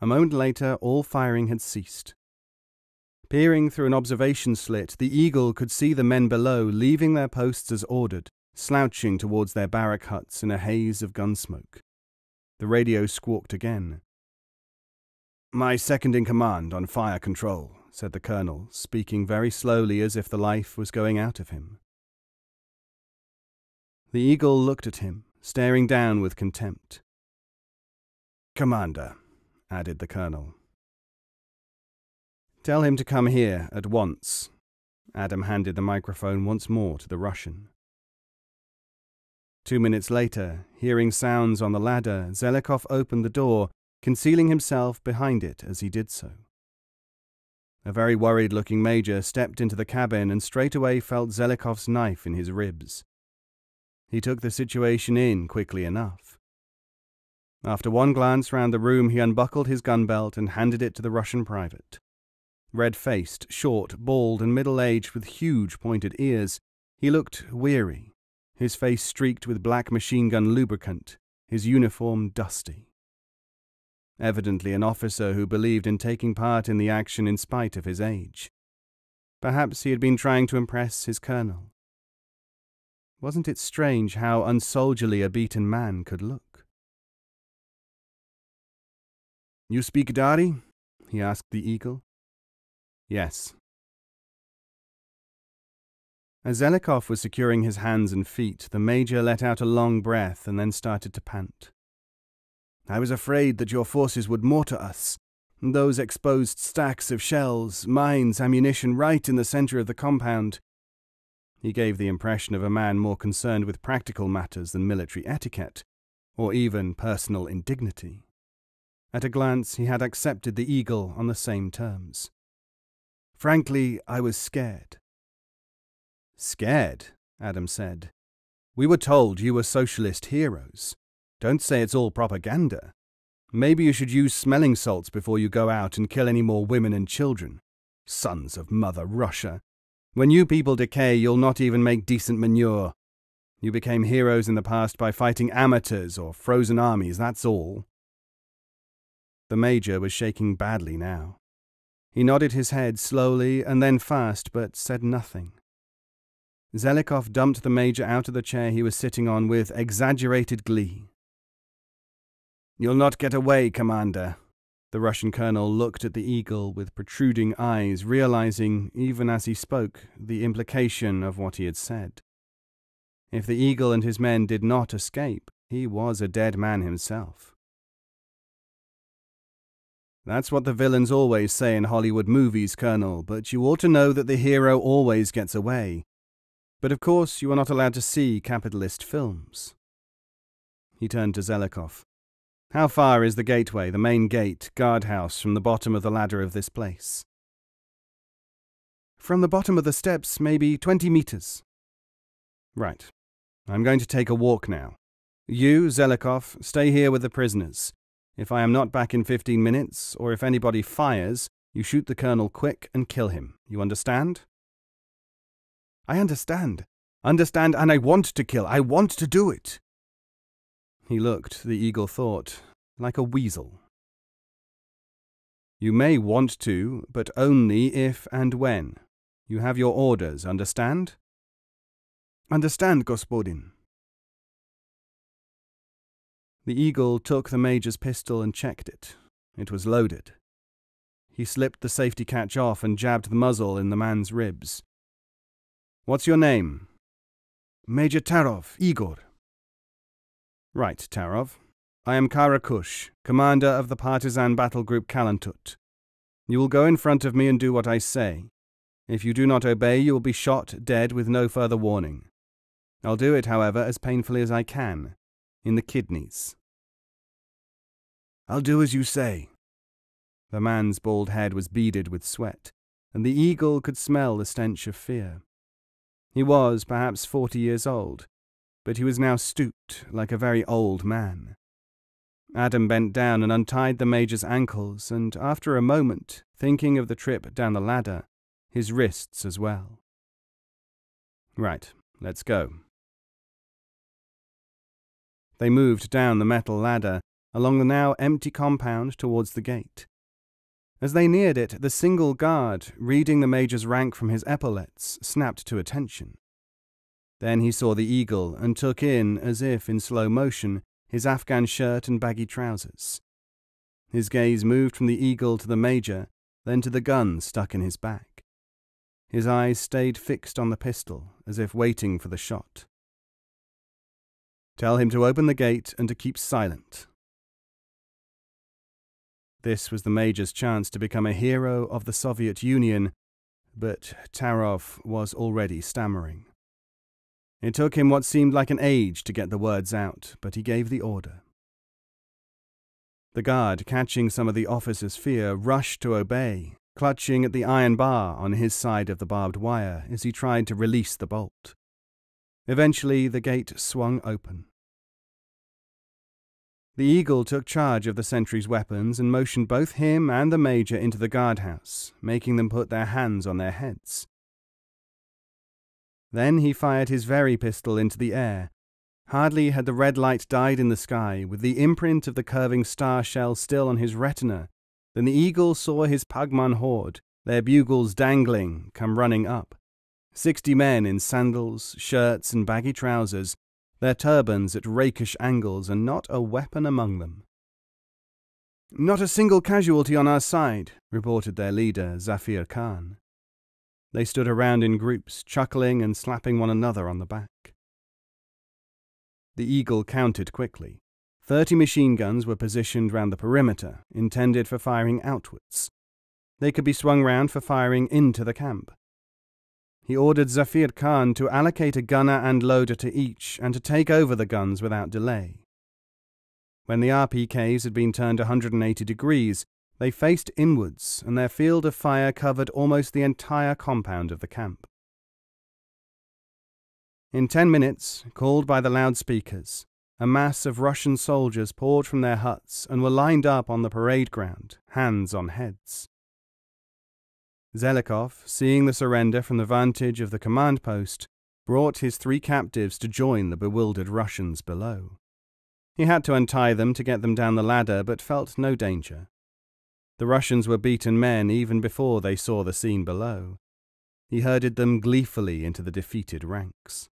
A moment later, all firing had ceased. Peering through an observation slit, the eagle could see the men below leaving their posts as ordered, slouching towards their barrack huts in a haze of gunsmoke. The radio squawked again. My second-in-command on fire control, said the colonel, speaking very slowly as if the life was going out of him. The eagle looked at him, staring down with contempt. Commander, added the colonel. Tell him to come here at once. Adam handed the microphone once more to the Russian. Two minutes later, hearing sounds on the ladder, Zelikov opened the door, concealing himself behind it as he did so. A very worried-looking major stepped into the cabin and straightaway felt Zelikov's knife in his ribs. He took the situation in quickly enough. After one glance round the room, he unbuckled his gun belt and handed it to the Russian private. Red-faced, short, bald, and middle-aged with huge pointed ears, he looked weary, his face streaked with black machine-gun lubricant, his uniform dusty. Evidently an officer who believed in taking part in the action in spite of his age. Perhaps he had been trying to impress his colonel. Wasn't it strange how unsoldierly a beaten man could look? You speak Dari? He asked the eagle. Yes. As Zelikov was securing his hands and feet, the major let out a long breath and then started to pant. I was afraid that your forces would mortar us. Those exposed stacks of shells, mines, ammunition right in the center of the compound. He gave the impression of a man more concerned with practical matters than military etiquette, or even personal indignity. At a glance, he had accepted the eagle on the same terms. Frankly, I was scared. Scared, Adam said. We were told you were socialist heroes. Don't say it's all propaganda. Maybe you should use smelling salts before you go out and kill any more women and children. Sons of Mother Russia. When you people decay, you'll not even make decent manure. You became heroes in the past by fighting amateurs or frozen armies, that's all. The major was shaking badly now. He nodded his head slowly and then fast, but said nothing. Zelikov dumped the major out of the chair he was sitting on with exaggerated glee. You'll not get away, Commander. The Russian colonel looked at the eagle with protruding eyes, realizing, even as he spoke, the implication of what he had said. If the eagle and his men did not escape, he was a dead man himself. That's what the villains always say in Hollywood movies, Colonel, but you ought to know that the hero always gets away. But of course you are not allowed to see capitalist films. He turned to Zelikov. How far is the gateway, the main gate, guardhouse, from the bottom of the ladder of this place? From the bottom of the steps, maybe twenty meters. Right. I'm going to take a walk now. You, Zelikov, stay here with the prisoners. If I am not back in fifteen minutes, or if anybody fires, you shoot the colonel quick and kill him. You understand? I understand. Understand, and I want to kill. I want to do it. He looked, the eagle thought, like a weasel. You may want to, but only if and when. You have your orders, understand? Understand, Gospodin. The eagle took the major's pistol and checked it. It was loaded. He slipped the safety catch off and jabbed the muzzle in the man's ribs. What's your name? Major Tarov, Igor. Right, Tarov. I am Kara Kush, commander of the partisan battle group Kalantut. You will go in front of me and do what I say. If you do not obey, you will be shot dead with no further warning. I'll do it, however, as painfully as I can. In the kidneys. I'll do as you say. The man's bald head was beaded with sweat, and the eagle could smell the stench of fear. He was perhaps forty years old, but he was now stooped like a very old man. Adam bent down and untied the major's ankles, and after a moment, thinking of the trip down the ladder, his wrists as well. Right, let's go. They moved down the metal ladder along the now empty compound towards the gate. As they neared it, the single guard, reading the major's rank from his epaulets, snapped to attention. Then he saw the eagle and took in, as if in slow motion, his Afghan shirt and baggy trousers. His gaze moved from the eagle to the major, then to the gun stuck in his back. His eyes stayed fixed on the pistol, as if waiting for the shot. Tell him to open the gate and to keep silent. This was the major's chance to become a hero of the Soviet Union, but Tarov was already stammering. It took him what seemed like an age to get the words out, but he gave the order. The guard, catching some of the officer's fear, rushed to obey, clutching at the iron bar on his side of the barbed wire as he tried to release the bolt. Eventually, the gate swung open. The eagle took charge of the sentry's weapons and motioned both him and the major into the guardhouse, making them put their hands on their heads. Then he fired his very pistol into the air. Hardly had the red light died in the sky, with the imprint of the curving star shell still on his retina, than the eagle saw his Pagman horde, their bugles dangling, come running up. Sixty men in sandals, shirts and baggy trousers, their turbans at rakish angles and not a weapon among them. "Not a single casualty on our side," reported their leader, Zafir Khan. They stood around in groups, chuckling and slapping one another on the back. The eagle counted quickly. Thirty machine guns were positioned round the perimeter, intended for firing outwards. They could be swung round for firing into the camp. He ordered Zafir Khan to allocate a gunner and loader to each, and to take over the guns without delay. When the R P Ks had been turned one hundred eighty degrees, they faced inwards, and their field of fire covered almost the entire compound of the camp. In ten minutes, called by the loudspeakers, a mass of Russian soldiers poured from their huts and were lined up on the parade ground, hands on heads. Zelikov, seeing the surrender from the vantage of the command post, brought his three captives to join the bewildered Russians below. He had to untie them to get them down the ladder, but felt no danger. The Russians were beaten men even before they saw the scene below. He herded them gleefully into the defeated ranks.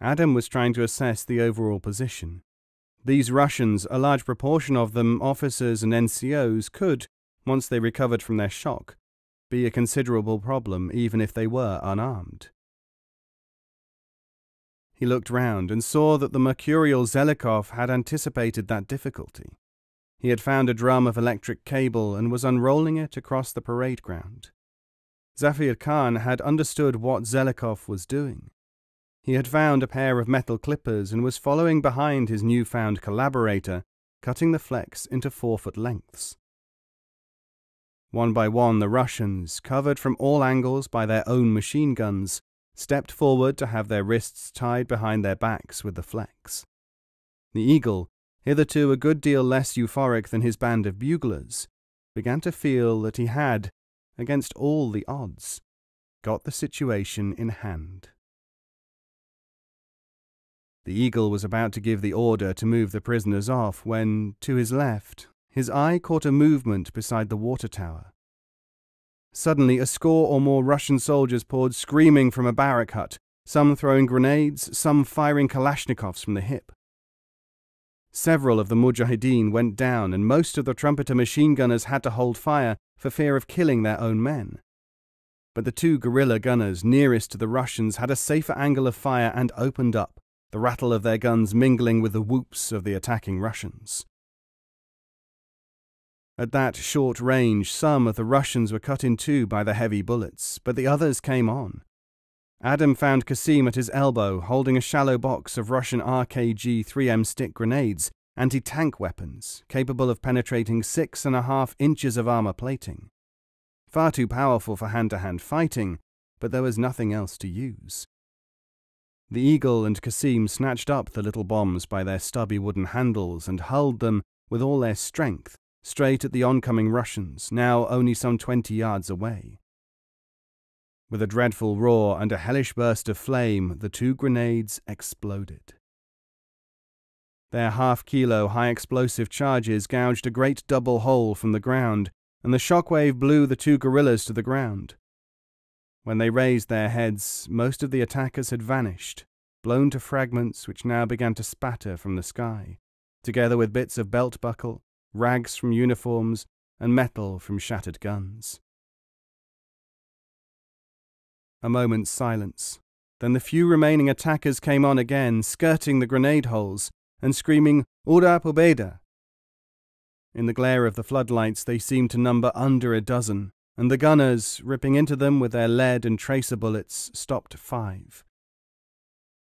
Adam was trying to assess the overall position. These Russians, a large proportion of them officers and N C Os, could, once they recovered from their shock, be a considerable problem even if they were unarmed. He looked round and saw that the mercurial Zelikov had anticipated that difficulty. He had found a drum of electric cable and was unrolling it across the parade ground. Zafir Khan had understood what Zelikov was doing. He had found a pair of metal clippers and was following behind his newfound collaborator, cutting the flex into four-foot lengths. One by one the Russians, covered from all angles by their own machine guns, stepped forward to have their wrists tied behind their backs with the flex. The eagle, hitherto a good deal less euphoric than his band of buglers, began to feel that he had, against all the odds, got the situation in hand. The eagle was about to give the order to move the prisoners off when, to his left, his eye caught a movement beside the water tower. Suddenly a score or more Russian soldiers poured screaming from a barrack hut, some throwing grenades, some firing Kalashnikovs from the hip. Several of the Mujahideen went down, and most of the trumpeter machine gunners had to hold fire for fear of killing their own men. But the two guerrilla gunners nearest to the Russians had a safer angle of fire and opened up, the rattle of their guns mingling with the whoops of the attacking Russians. At that short range, some of the Russians were cut in two by the heavy bullets, but the others came on. Adam found Qasim at his elbow, holding a shallow box of Russian R K G three M stick grenades, anti-tank weapons, capable of penetrating six and a half inches of armor plating. Far too powerful for hand-to-hand fighting, but there was nothing else to use. The eagle and Qasim snatched up the little bombs by their stubby wooden handles and hurled them with all their strength straight at the oncoming Russians, now only some twenty yards away. With a dreadful roar and a hellish burst of flame, the two grenades exploded. Their half-kilo high-explosive charges gouged a great double hole from the ground, and the shockwave blew the two guerrillas to the ground. When they raised their heads, most of the attackers had vanished, blown to fragments which now began to spatter from the sky, together with bits of belt buckle, rags from uniforms, and metal from shattered guns. A moment's silence. Then the few remaining attackers came on again, skirting the grenade holes and screaming, "Ura Pobeda!" In the glare of the floodlights they seemed to number under a dozen, and the gunners, ripping into them with their lead and tracer bullets, stopped five.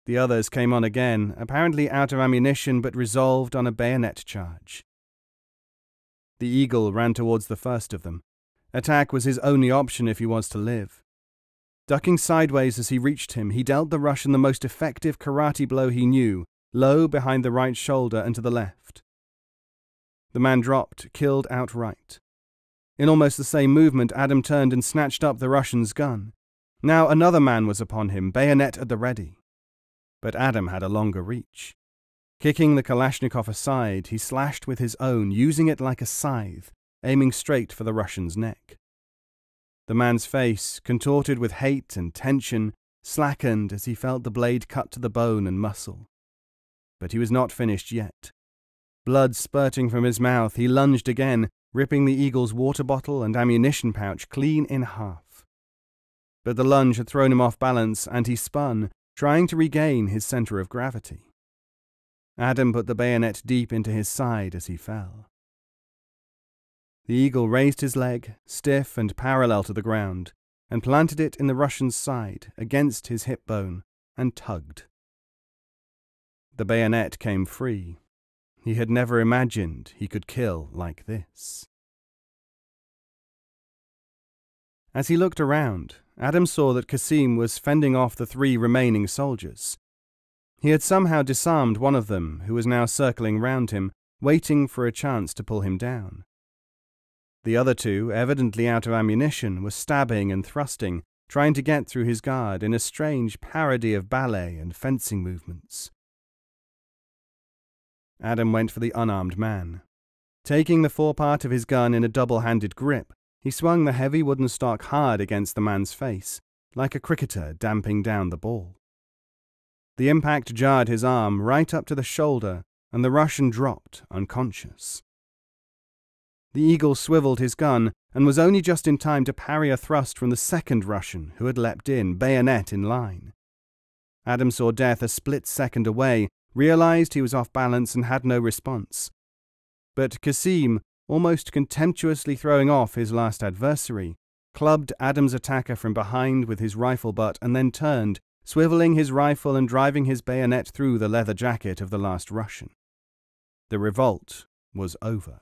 The others came on again, apparently out of ammunition but resolved on a bayonet charge. The Eagle ran towards the first of them. Attack was his only option if he was to live. Ducking sideways as he reached him, he dealt the Russian the most effective karate blow he knew, low behind the right shoulder and to the left. The man dropped, killed outright. In almost the same movement, Adam turned and snatched up the Russian's gun. Now another man was upon him, bayonet at the ready. But Adam had a longer reach. Kicking the Kalashnikov aside, he slashed with his own, using it like a scythe, aiming straight for the Russian's neck. The man's face, contorted with hate and tension, slackened as he felt the blade cut to the bone and muscle. But he was not finished yet. Blood spurting from his mouth, he lunged again, ripping the Eagle's water bottle and ammunition pouch clean in half. But the lunge had thrown him off balance, and he spun, trying to regain his centre of gravity. Adam put the bayonet deep into his side as he fell. The Eagle raised his leg, stiff and parallel to the ground, and planted it in the Russian's side, against his hip bone, and tugged. The bayonet came free. He had never imagined he could kill like this. As he looked around, Adam saw that Qasim was fending off the three remaining soldiers. He had somehow disarmed one of them, who was now circling round him, waiting for a chance to pull him down. The other two, evidently out of ammunition, were stabbing and thrusting, trying to get through his guard in a strange parody of ballet and fencing movements. Adam went for the unarmed man. Taking the forepart of his gun in a double-handed grip, he swung the heavy wooden stock hard against the man's face, like a cricketer damping down the ball. The impact jarred his arm right up to the shoulder, and the Russian dropped, unconscious. The Eagle swiveled his gun, and was only just in time to parry a thrust from the second Russian, who had leapt in, bayonet in line. Adam saw death a split second away, realized he was off balance and had no response. But Qasim, almost contemptuously throwing off his last adversary, clubbed Adam's attacker from behind with his rifle butt and then turned, swiveling his rifle and driving his bayonet through the leather jacket of the last Russian. The revolt was over.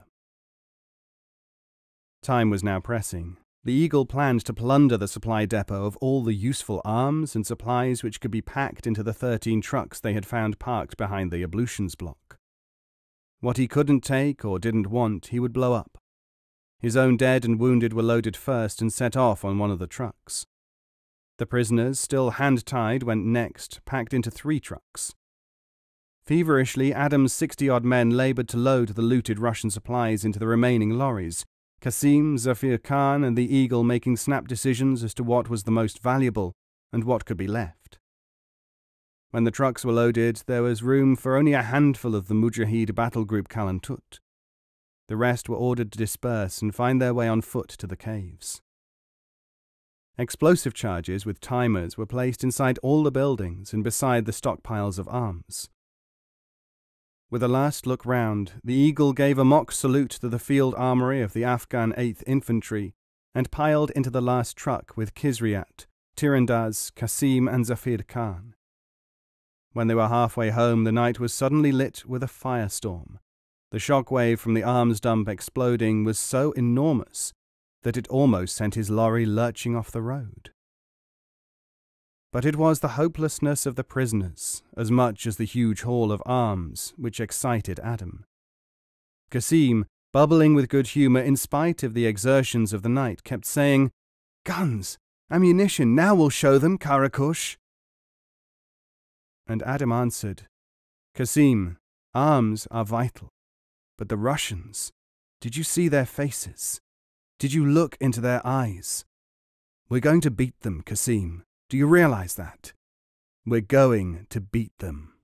Time was now pressing. The Eagle planned to plunder the supply depot of all the useful arms and supplies which could be packed into the thirteen trucks they had found parked behind the ablutions block. What he couldn't take or didn't want, he would blow up. His own dead and wounded were loaded first and set off on one of the trucks. The prisoners, still hand-tied, went next, packed into three trucks. Feverishly, Adam's sixty-odd men laboured to load the looted Russian supplies into the remaining lorries, Qasim, Zafir Khan and the Eagle making snap decisions as to what was the most valuable and what could be left. When the trucks were loaded, there was room for only a handful of the Mujahid battle group Kalantut. The rest were ordered to disperse and find their way on foot to the caves. Explosive charges with timers were placed inside all the buildings and beside the stockpiles of arms. With a last look round, the Eagle gave a mock salute to the field armoury of the Afghan eighth Infantry and piled into the last truck with Kizriat, Tirandaz, Qasim and Zafir Khan. When they were halfway home, the night was suddenly lit with a firestorm. The shockwave from the arms dump exploding was so enormous that it almost sent his lorry lurching off the road. But it was the hopelessness of the prisoners, as much as the huge haul of arms, which excited Adam. Qasim, bubbling with good humour in spite of the exertions of the night, kept saying, "Guns! Ammunition! Now we'll show them, Kara Kush!" And Adam answered, "Qasim, arms are vital. But the Russians, did you see their faces? Did you look into their eyes? We're going to beat them, Qasim. Do you realize that? We're going to beat them."